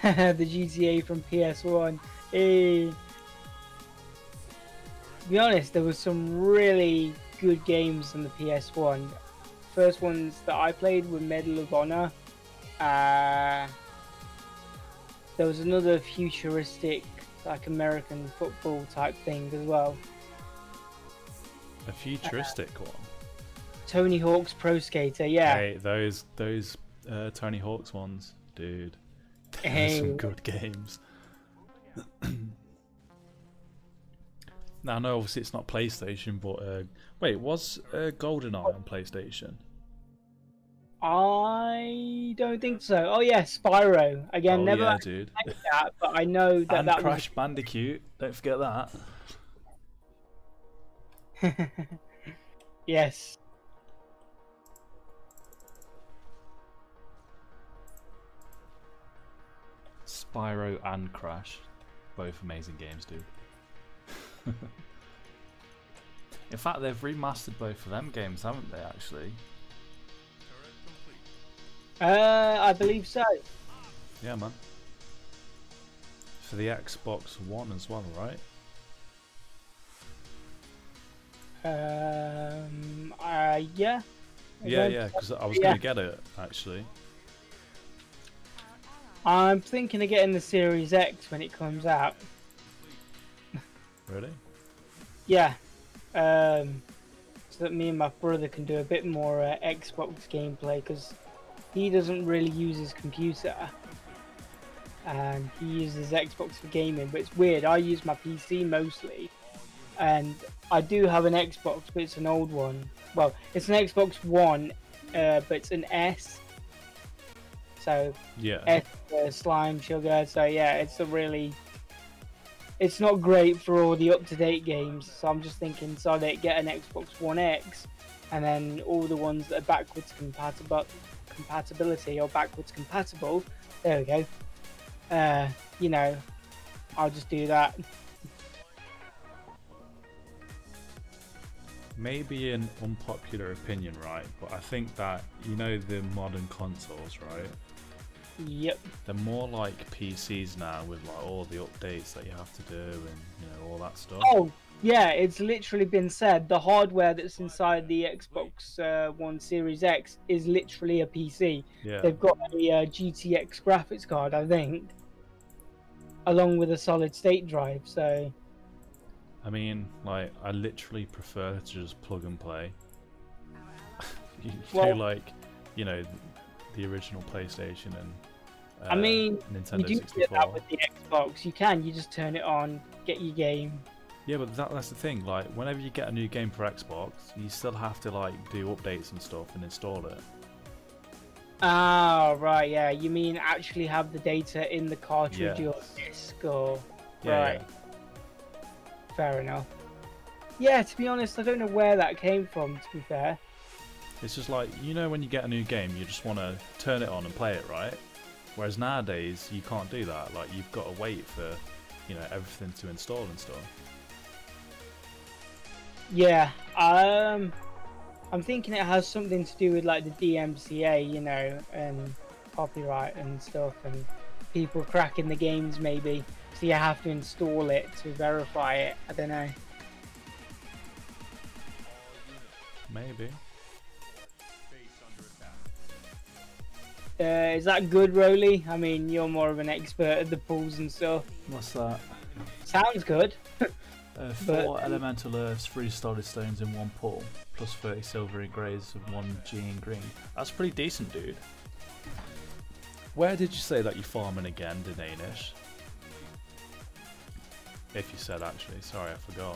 The GTA from PS1. To be honest, there was some really good games on the PS1. First ones that I played were Medal of Honor. There was another futuristic, like American football type thing as well. A futuristic one. Tony Hawk's Pro Skater. Yeah. Hey, those Tony Hawk's ones, dude. Some good games. Now, I know obviously it's not PlayStation, but wait, was GoldenEye on PlayStation? I don't think so. Oh yeah, Spyro again. Oh, never, yeah, dude. Played that, but I know that and that Crash was... Bandicoot. Don't forget that. Yes. Spyro and Crash, both amazing games, dude. In fact, they've remastered both of them games, haven't they? Actually, I believe so. Yeah, man. For the Xbox One as well, right? Yeah. Yeah, because I was gonna get it actually. I'm thinking of getting the Series X when it comes out. Really? Yeah. So that me and my brother can do a bit more Xbox gameplay, because he doesn't really use his computer. And he uses Xbox for gaming, but it's weird. I use my PC mostly. And I do have an Xbox, but it's an old one. Well, it's an Xbox One, but it's an S. So yeah, slime sugar. So yeah, it's a really it's not great for all the up-to-date games, so I'm just thinking, so they get an Xbox One X, and then all the ones that are backwards compatibility or backwards compatible, there we go, you know, I'll just do that. Maybe an unpopular opinion, right? But I think that, you know, the modern consoles, right? Yep. They're more like PCs now with like all the updates that you have to do and, you know, all that stuff. Oh, yeah, it's literally been said the hardware that's inside the Xbox One Series X is literally a PC. Yeah. They've got a GTX graphics card, I think, along with a solid state drive, so... I mean, like, I literally prefer to just plug and play. You do, like, you know, the original PlayStation and I mean, Nintendo 64. You do get that with the Xbox. You can. You just turn it on, get your game. Yeah, but that's the thing. Like, whenever you get a new game for Xbox, you still have to, like, do updates and stuff and install it. Oh, right, yeah. You mean actually have the data in the cartridge or disc or... Yeah, right. Yeah. Fair enough. Yeah, to be honest, I don't know where that came from, to be fair. It's just like, you know, when you get a new game, you just want to turn it on and play it, right? Whereas nowadays, you can't do that. Like, you've got to wait for, you know, everything to install and stuff. Yeah, I'm thinking it has something to do with, like, the DMCA, you know, and copyright and stuff, and people cracking the games, maybe. So you have to install it to verify it. I don't know. Maybe. Is that good, Roly? I mean, you're more of an expert at the pools and stuff. What's that? Sounds good. 4 elemental earths, 3 solid stones in 1 pool, plus 30 silver and greys and 1 G and green. That's pretty decent, dude. Where did you say that you're farming again, Danish? If you said, actually. Sorry, I forgot.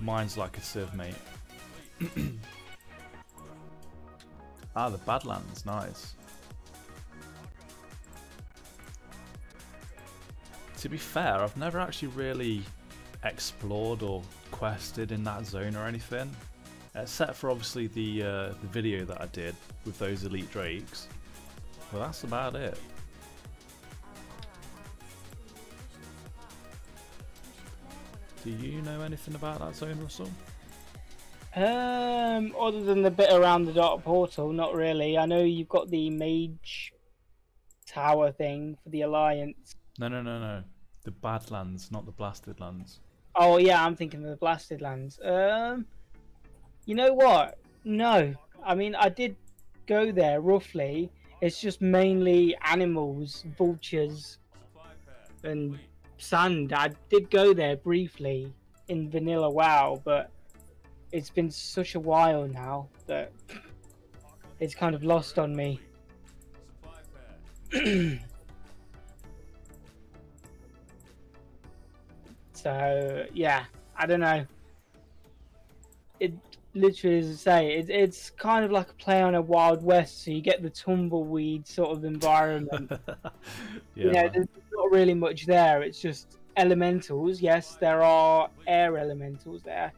Mine's like a sieve, mate. Ah, the Badlands. Nice. To be fair, I've never actually really explored or quested in that zone or anything. Except for, obviously, the video that I did with those elite drakes. Well, that's about it. Do you know anything about that zone, Russell? Other than the bit around the Dark Portal, not really. I know you've got the Mage Tower thing for the Alliance. No. The Badlands, not the Blasted Lands. Oh, yeah, I'm thinking of the Blasted Lands. You know what? No. I mean, I did go there, roughly. It's just mainly animals, vultures, and... sand. I did go there briefly in vanilla WoW, but it's been such a while now that it's kind of lost on me. So yeah, I don't know. It literally, as I say, it's kind of like a play on a Wild West, so you get the tumbleweed sort of environment. Yeah. You know, there's not really much there. It's just elementals. Yes, there are air elementals there.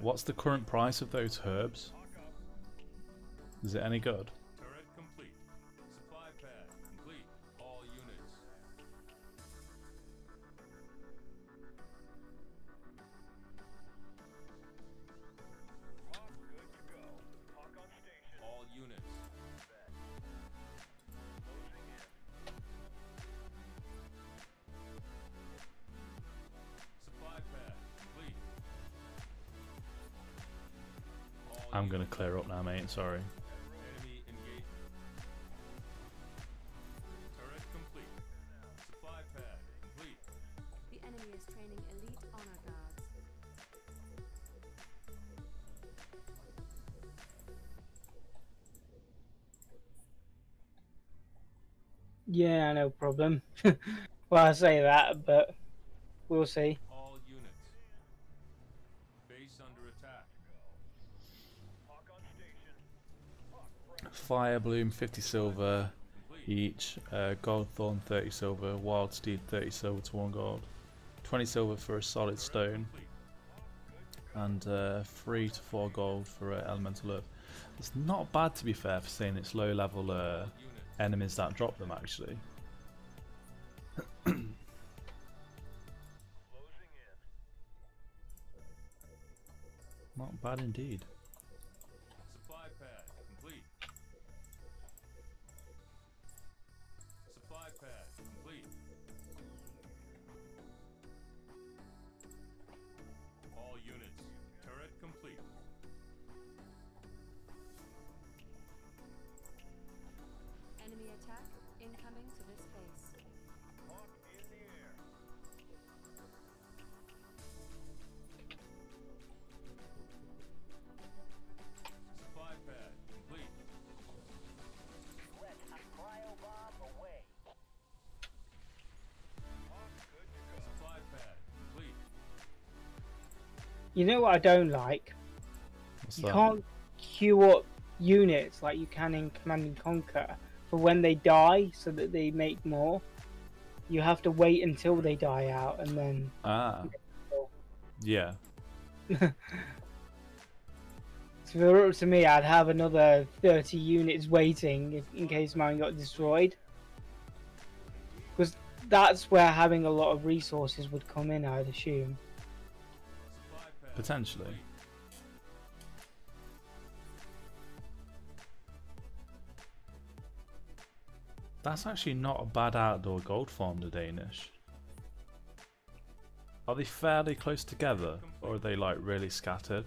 What's the current price of those herbs? Is it any good? I'm gonna clear up now, mate. Sorry. Yeah, no problem. Well, I say that, but we'll see. Fire Bloom, 50 silver, each. Gold thorn 30 silver, wild steed 30 silver to 1 gold, 20 silver for a solid stone, and 3 to 4 gold for elemental earth. It's not bad, to be fair, for saying it's low level enemies that drop them, actually. Not bad indeed. Supply pad complete. Supply pad complete. All units, turret complete. Enemy attack incoming to this base. Hawk in the air. Supply pad complete. Threat cryobomb away. Supply pad complete. You know what I don't like? What's you that? Can't queue up units like you can in Command and Conquer for when they die, so that they make more. You have to wait until they die out and then. Ah. Yeah. If it were up to me, I'd have another 30 units waiting in case mine got destroyed, because that's where having a lot of resources would come in, I'd assume. Potentially. That's actually not a bad outdoor gold farm, the Danish. Are they fairly close together, or are they like really scattered?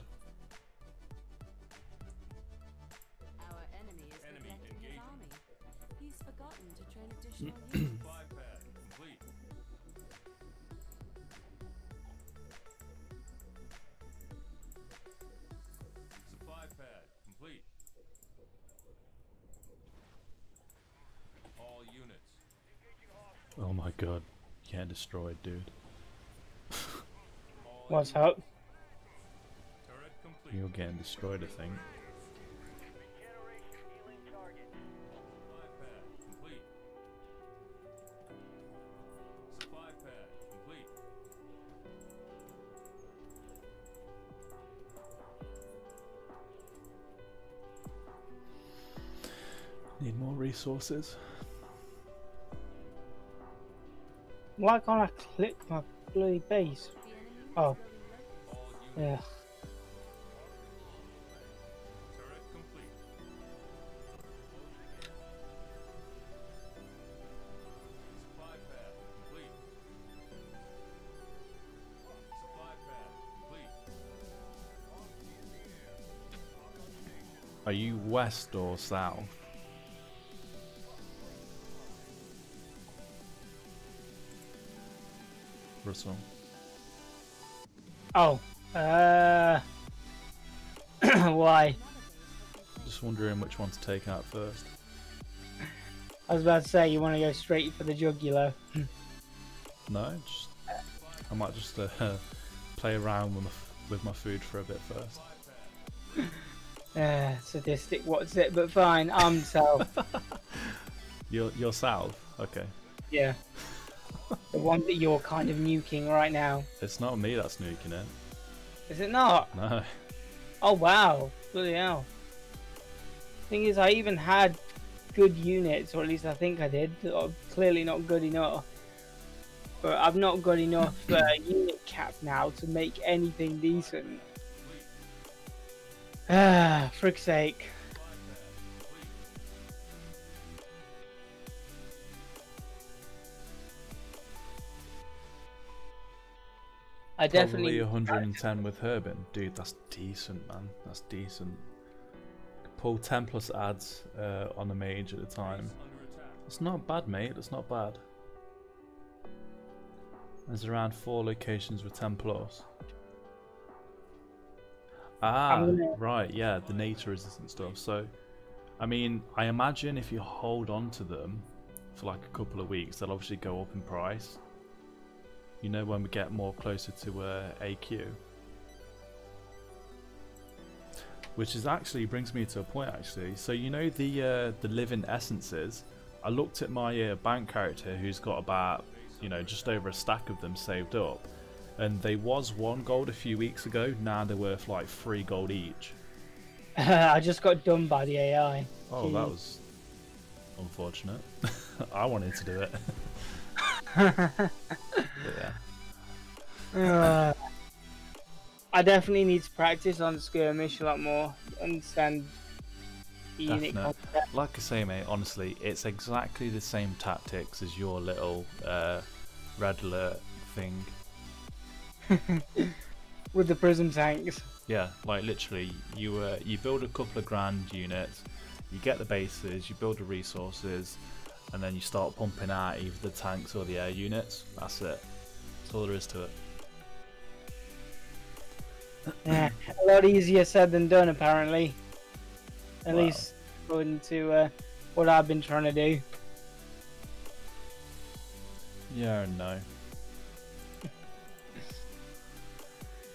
Oh my god, you can't destroy it, dude. What's up? You're getting destroyed, I think. Need more resources. Why can't I click my bloody base? Oh. Yeah. Are you west or south? Russell. Oh, why? Just wondering which one to take out first. I was about to say, you want to go straight for the jugular. No, just, I might just play around with my food for a bit first. Sadistic, what's it? But fine, I'm south. You're south? Okay. Yeah. The one that you're kind of nuking right now. It's not me that's nuking it. Is it not? No. Oh wow, bloody hell. Thing is, I even had good units, or at least I think I did. Clearly not good enough. But I've not got enough unit cap now to make anything decent. Ah, frick's sake. I definitely. Probably 110 with Herbin. Dude, that's decent, man. That's decent. Pull 10 plus adds on the mage at a time. It's not bad, mate. It's not bad. There's around 4 locations with 10 plus. Ah, right. Yeah, the nature resistant stuff. So, I mean, I imagine if you hold on to them for like a couple of weeks, they'll obviously go up in price. You know, when we get more closer to AQ, which is actually brings me to a point. Actually, so you know the living essences. I looked at my bank character, who's got about, you know, just over a stack of them saved up, and they was 1 gold a few weeks ago. Now they're worth like 3 gold each. I just got done by the AI. Oh, jeez. That was unfortunate. I wanted to do it. Yeah. I definitely need to practice on skirmish a lot more. Understand the unique concept. Like I say, mate, honestly, it's exactly the same tactics as your little Red Alert thing. With the prism tanks. Yeah, like literally, you build a couple of grand units, you get the bases, you build the resources, and then you start pumping out either the tanks or the air units. That's it. That's all there is to it. Yeah, a lot easier said than done, apparently. At least according to what I've been trying to do. Yeah, no.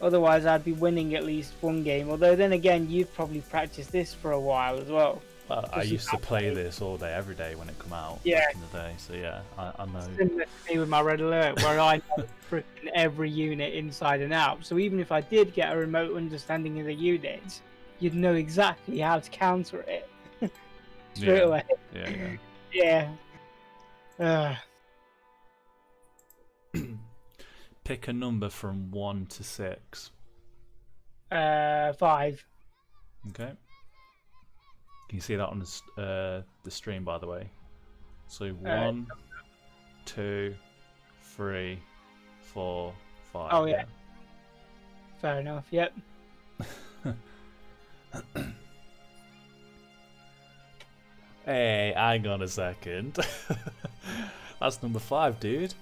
Otherwise, I'd be winning at least 1 game. Although, then again, you've probably practiced this for a while as well. Well, I used to play this all day, every day when it came out back in the day. So yeah, I know. Similar to me with my Red Alert, where I know every unit inside and out. So even if I did get a remote understanding of the units, you'd know exactly how to counter it straight away. Yeah. Yeah. Pick a number from 1 to 6. 5. Okay. Can you see that on the stream, by the way? So 1, 2, 3, 4, 5. Oh yeah. Fair enough. Yep. Hey, hang on a second. That's number 5, dude.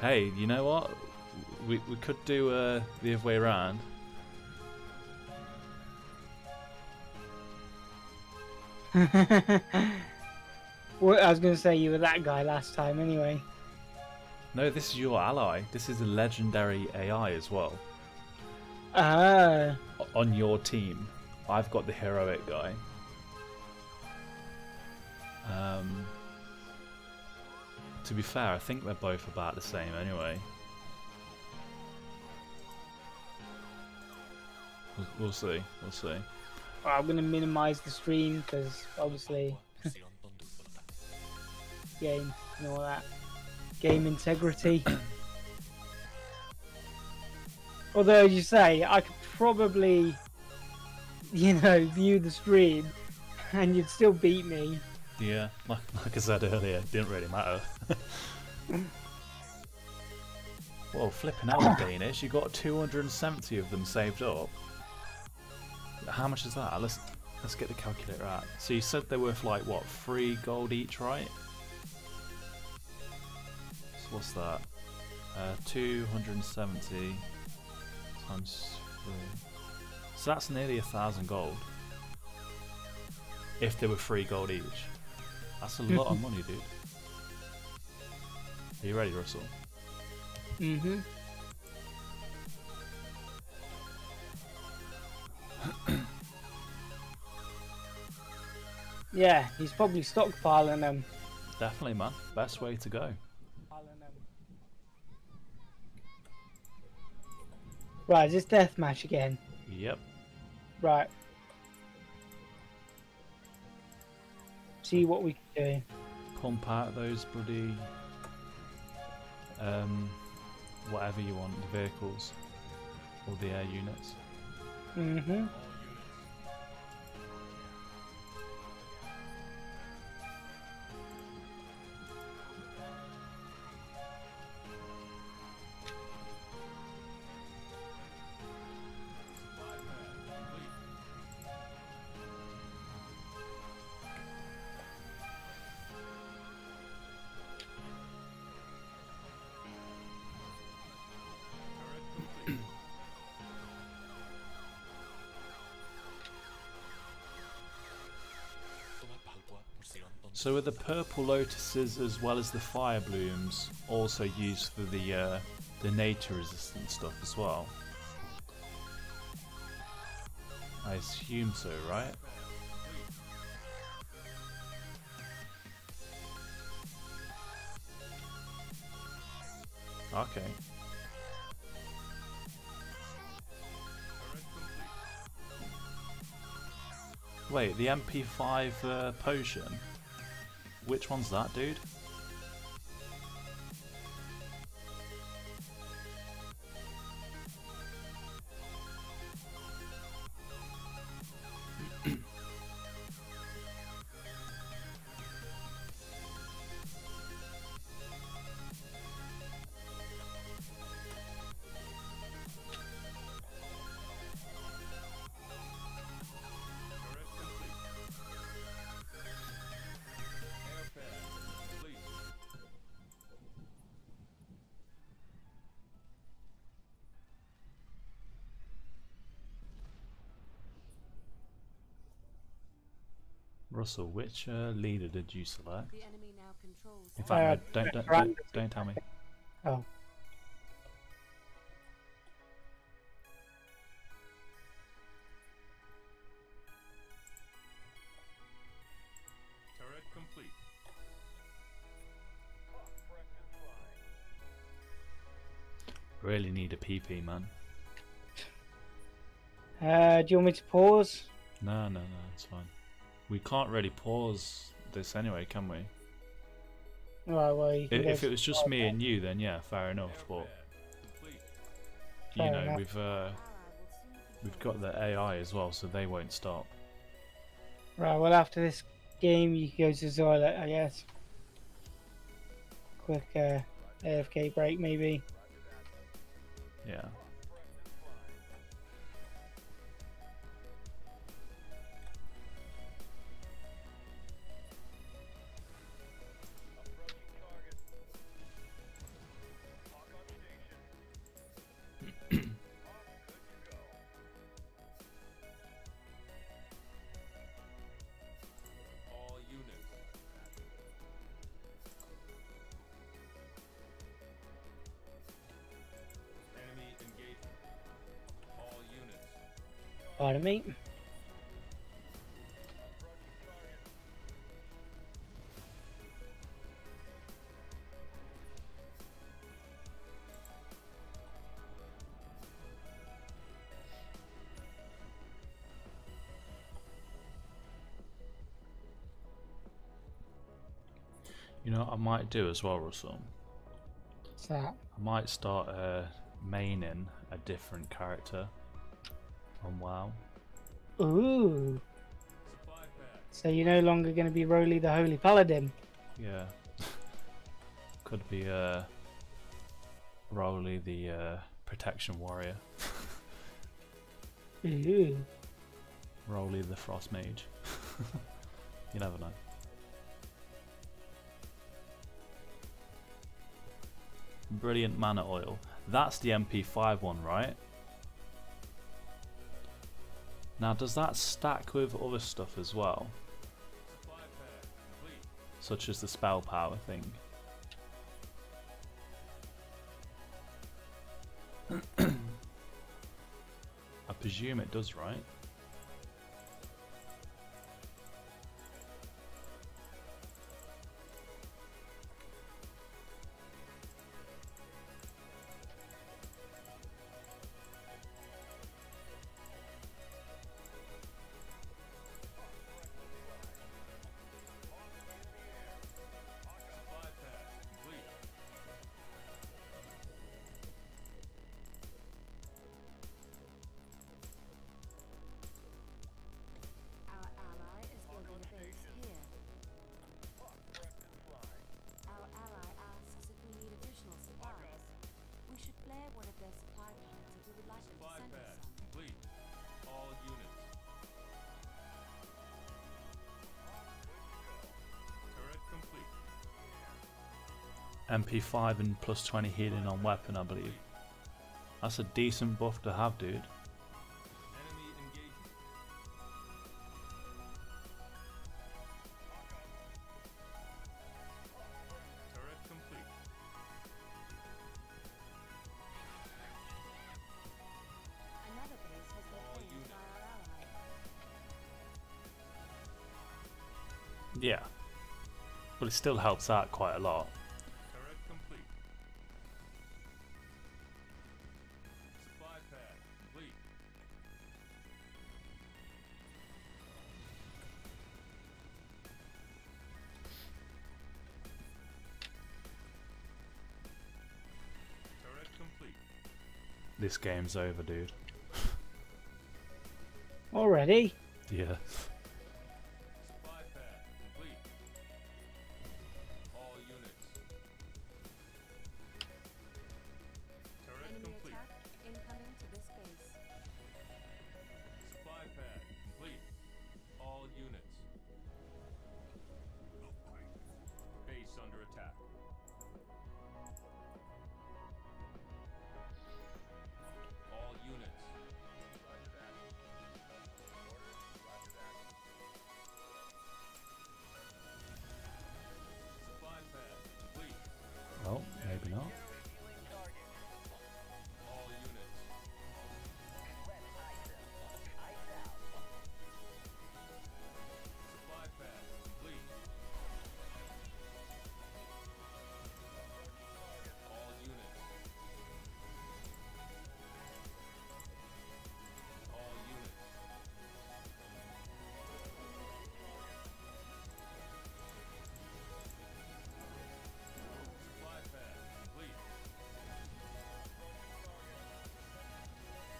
Hey, you know what? We could do the other way around. Well, I was going to say you were that guy last time anyway. No, this is your ally. This is a legendary AI as well. On your team, I've got the heroic guy. To be fair, I think they're both about the same anyway. We'll see. We'll see. I'm going to minimize the stream because obviously game and all that. Game integrity. Although, as you say, I could probably, you know, view the stream and you'd still beat me. Yeah, like I said earlier, it didn't really matter. Well, flipping out, Danish, you got 270 of them saved up. How much is that? Let's get the calculator out. So you said they're worth like what, 3 gold each, right? So what's that? 270 times 3. So that's nearly 1,000 gold. If they were 3 gold each, that's a lot of money, dude. Are you ready, Russell? Mhm. Yeah, he's probably stockpiling them. Definitely, man. Best way to go. Right, is this deathmatch again? Yep. Right. See what we can do. Pump out those bloody whatever you want, the vehicles or the air units. Mhm. So are the purple lotuses as well as the fire blooms also used for the nature resistant stuff as well? I assume so, right? Okay. Wait, the MP5 potion? Which one's that, dude? Russell, which leader did you select? The enemy now controls. In fact, no, don't tell me. Oh. Turret complete. Really need a PP, man. Do you want me to pause? No, no, no, it's fine. We can't really pause this anyway, can we? Right, well, you can if it was just me and you, then yeah, fair enough. But you know, we've got the AI as well, so they won't stop. Right, well, after this game, you can go to Xylet, I guess. Quick AFK break, maybe. Yeah. Pardon me. You know what I might do as well, Russell? What's that? I might start maining a different character. Wow. Ooh. So you're no longer going to be Roly the Holy Paladin. Yeah. Could be Roly the Protection Warrior. Ooh. Roly the Frost Mage. You never know. Brilliant mana oil. That's the MP5 one, right? Now, does that stack with other stuff as well? Such as the spell power thing? I presume it does, right? MP5 and plus 20 healing on weapon, I believe. That's a decent buff to have, dude. Yeah. Well, it still helps out quite a lot. Turret complete. Supply pad complete. Turret complete. This game's over, dude. Already? Yeah.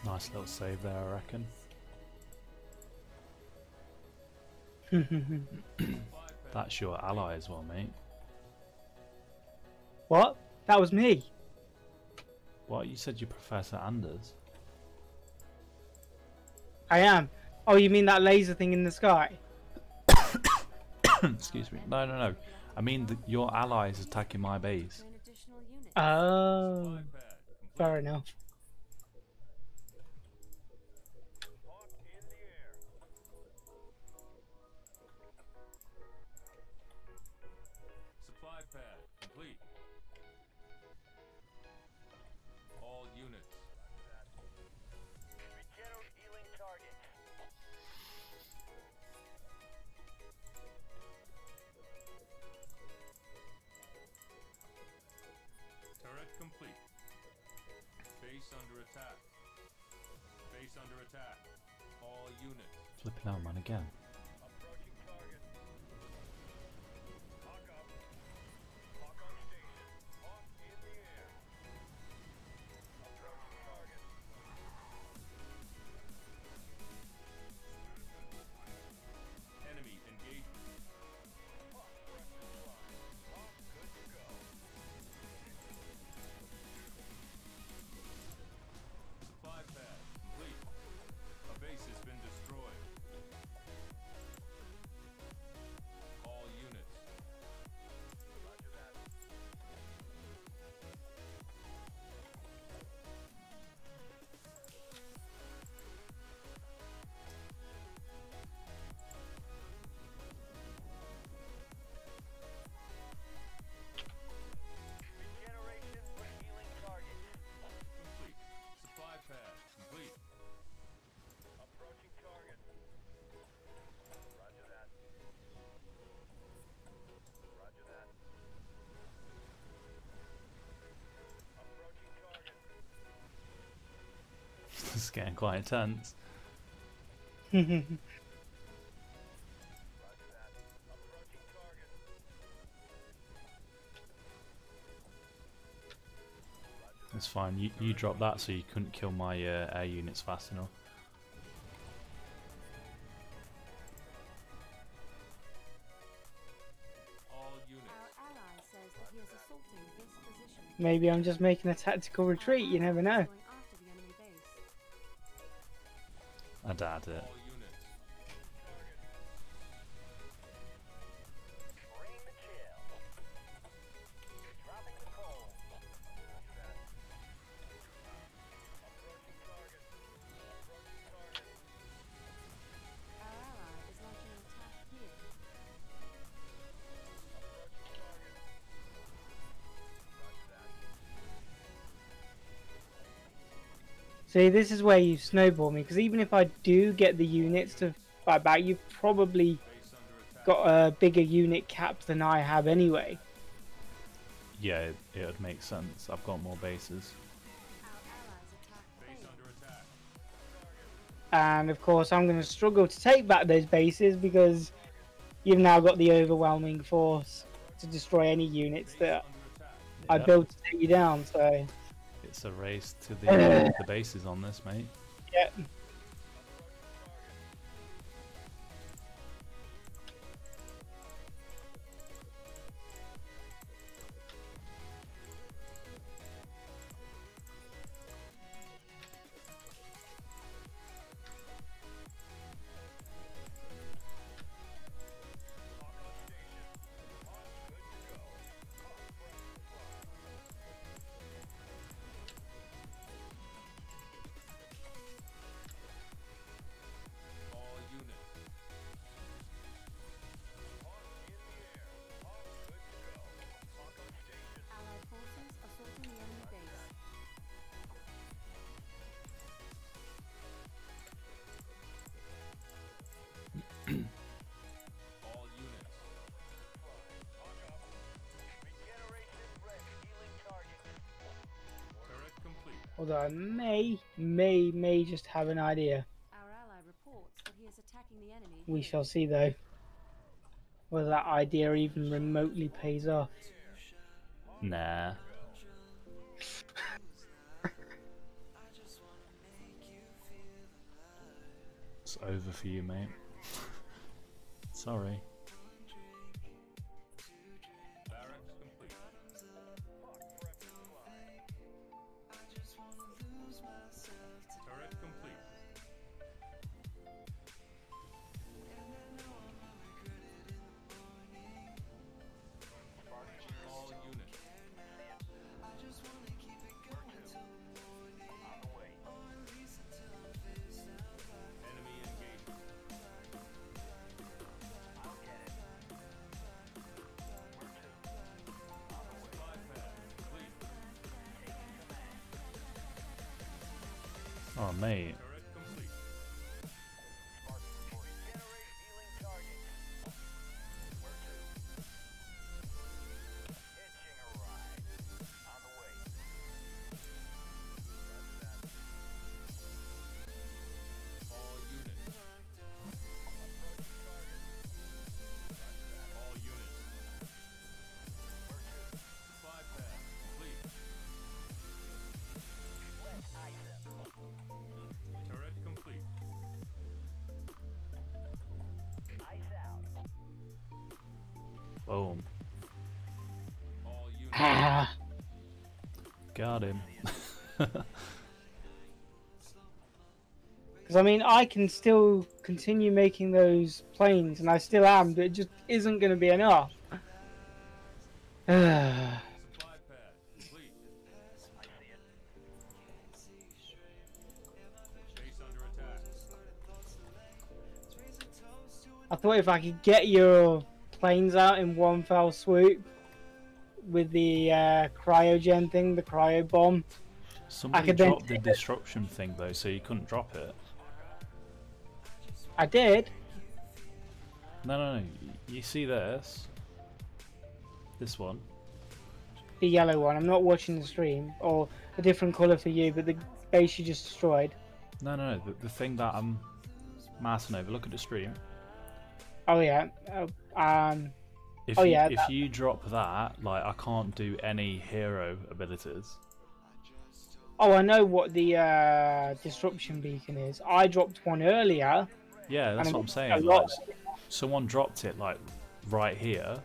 Nice little save there, I reckon. That's your ally as well, mate. What? That was me. What? You said you're Professor Anders. I am. Oh, you mean that laser thing in the sky? Excuse me. No, no, no. I mean your ally is attacking my base. Oh. Fair enough. It's getting quite intense. It's fine. You dropped that, so you couldn't kill my air units fast enough. Maybe I'm just making a tactical retreat. You never know. I doubt it. See, this is where you snowball me, because even if I do get the units to fight back, you probably got a bigger unit cap than I have anyway. Yeah, it would make sense. I've got more bases. And of course I'm going to struggle to take back those bases because you've now got the overwhelming force to destroy any units that I built to take you down. So it's a race to the bases on this, mate. Yep. Although I may just have an idea. Our ally reports that he is attacking the enemy. We shall see though whether that idea even remotely pays off. Nah. It's over for you, mate. Sorry. Oh, mate. Boom. Ah. Got him. Because I mean, I can still continue making those planes, and I still am, but it just isn't going to be enough. I thought if I could get your planes out in one fell swoop with the cryogen thing, the cryo bomb. Somebody dropped the disruption thing though, so you couldn't drop it. I did. No. You see this? This one. The yellow one. I'm not watching the stream, or a different colour for you, but the base you just destroyed. No. The thing that I'm massing over. Look at the stream. Oh yeah. If you drop that, like, I can't do any hero abilities. Oh, I know what the disruption beacon is. I dropped one earlier. Yeah, that's what I'm saying. Like, someone dropped it like right here,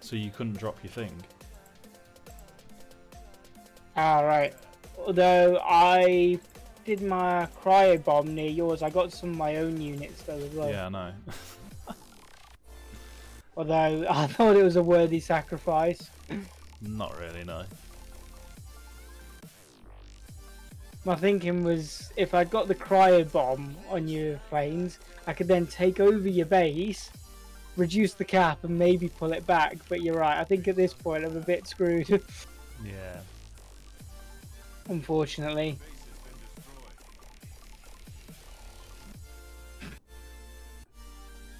so you couldn't drop your thing. Alright. Although I did my cryo bomb near yours, I got some of my own units though as well. Yeah, I know. Although, I thought it was a worthy sacrifice. Not really, no. My thinking was, if I got the cryo bomb on your planes, I could then take over your base, reduce the cap, and maybe pull it back. But you're right, I think at this point I'm a bit screwed. Yeah. Unfortunately.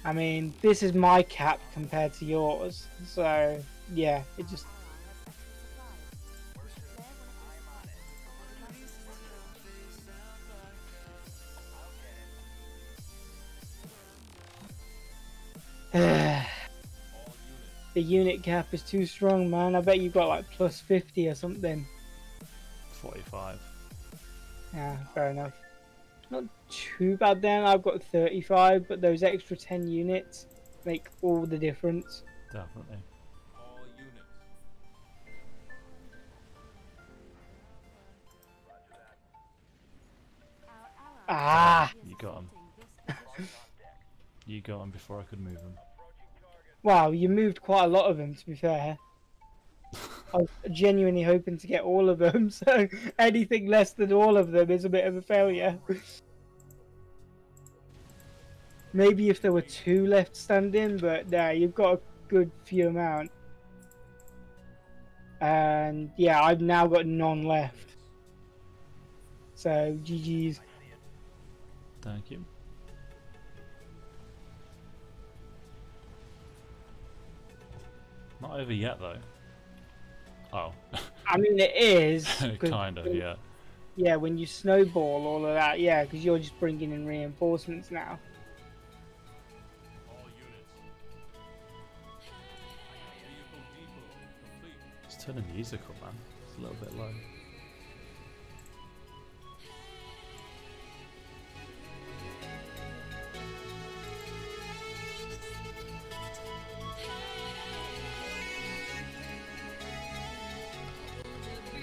I mean, this is my cap compared to yours, so yeah, it just... The unit cap is too strong, man. I bet you got like plus 50 or something. 45. Yeah, fair enough. Not too bad then. I've got 35, but those extra 10 units make all the difference. Definitely. All units. Ah! You got him. You got him before I could move him. Wow, you moved quite a lot of them, to be fair. I was genuinely hoping to get all of them, so anything less than all of them is a bit of a failure. Maybe if there were 2 left standing, but nah, you've got a good few amount. And yeah, I've now got none left. So, GG's. Thank you. Not over yet, though. Oh. I mean, it is. Kind of, yeah. Yeah, when you snowball all of that, yeah, because you're just bringing in reinforcements now. All units. Just turn the music up, man. It's a little bit low.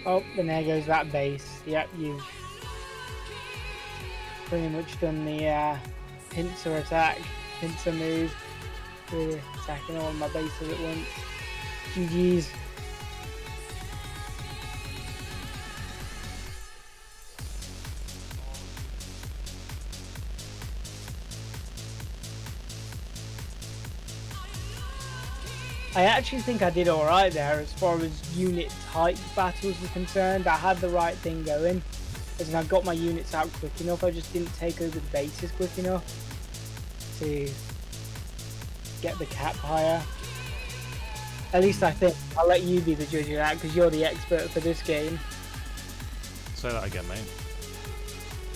Oh, and there goes that base. Yep, you've pretty much done the pincer attack, pincer move, attacking all my bases at once. GG's. I actually think I did alright there as far as unit type battles were concerned. I had the right thing going, as in I got my units out quick enough. I just didn't take over the bases quick enough to get the cap higher. At least I think. I'll let you be the judge of that because you're the expert for this game. Say that again, mate.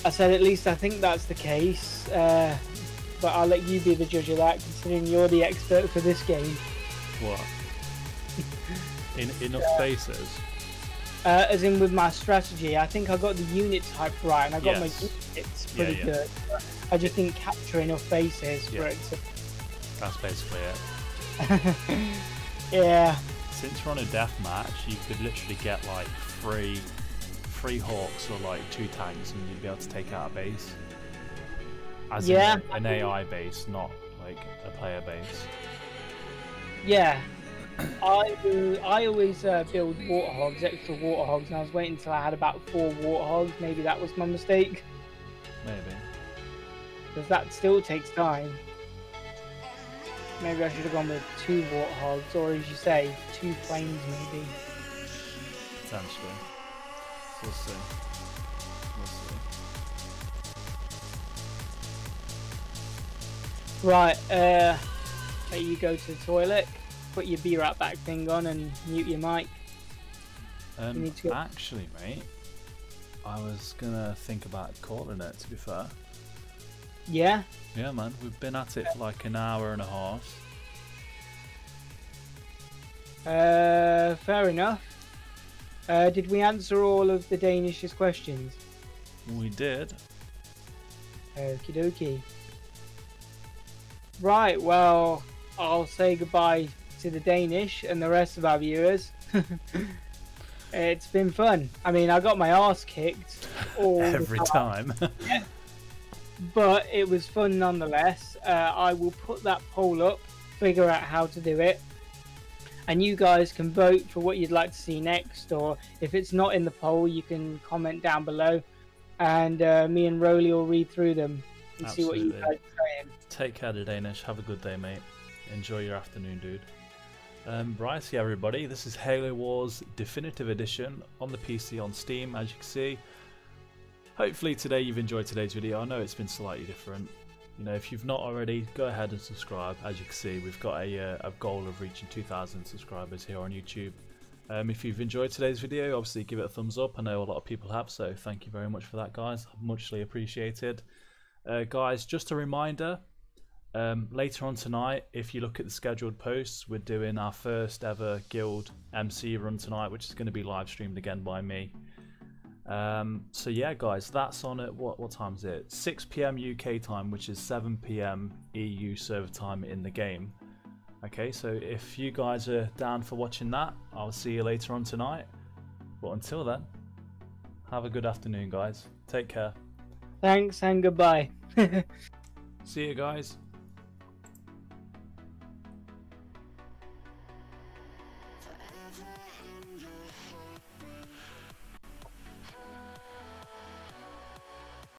I said at least I think that's the case, but I'll let you be the judge of that considering you're the expert for this game. What? Enough bases? As in with my strategy, I think I got the unit type right and I got my units pretty good. I just didn't capture enough bases for it to... That's basically it. Yeah. Since we're on a deathmatch, you could literally get like three hawks or like 2 tanks and you'd be able to take out a base. As in an AI base, not like a player base. Yeah, I always build warthogs, extra warthogs, and I was waiting until I had about 4 warthogs. Maybe that was my mistake. Maybe. Because that still takes time. Maybe I should have gone with 2 warthogs, or as you say, 2 planes maybe. Potentially. We'll see. We'll see. Right, let you go to the toilet, put your Be Right Back thing on and mute your mic. You need to go... Actually, mate, I was going to think about calling it, to be fair. Yeah? Yeah, man. We've been at it for like an hour and a half. Fair enough. Did we answer all of the Danish's questions? We did. Okie dokie. Right, well... I'll say goodbye to the Danish and the rest of our viewers. It's been fun. I mean, I got my arse kicked all every time. Yeah. But it was fun nonetheless. I will put that poll up, figure out how to do it, and you guys can vote for what you'd like to see next, or if it's not in the poll, you can comment down below, and me and Roly will read through them and see what you guys are saying. Take care, the Danish. Have a good day, mate. Enjoy your afternoon, dude. Right, see everybody, this is Halo Wars Definitive Edition on the PC on Steam, as you can see. Hopefully today you've enjoyed today's video. I know it's been slightly different. You know, if you've not already, go ahead and subscribe. As you can see, we've got a goal of reaching 2,000 subscribers here on YouTube. If you've enjoyed today's video, obviously give it a thumbs up. I know a lot of people have, so thank you very much for that, guys. Muchly appreciated. Guys, just a reminder, later on tonight, if you look at the scheduled posts, we're doing our first ever guild MC run tonight, which is going to be live streamed again by me. So yeah, guys, that's on at what time is it? 6 PM UK time, which is 7 PM EU server time in the game. Okay, so if you guys are down for watching that, I'll see you later on tonight. But until then, have a good afternoon, guys. Take care. Thanks and goodbye. See you, guys.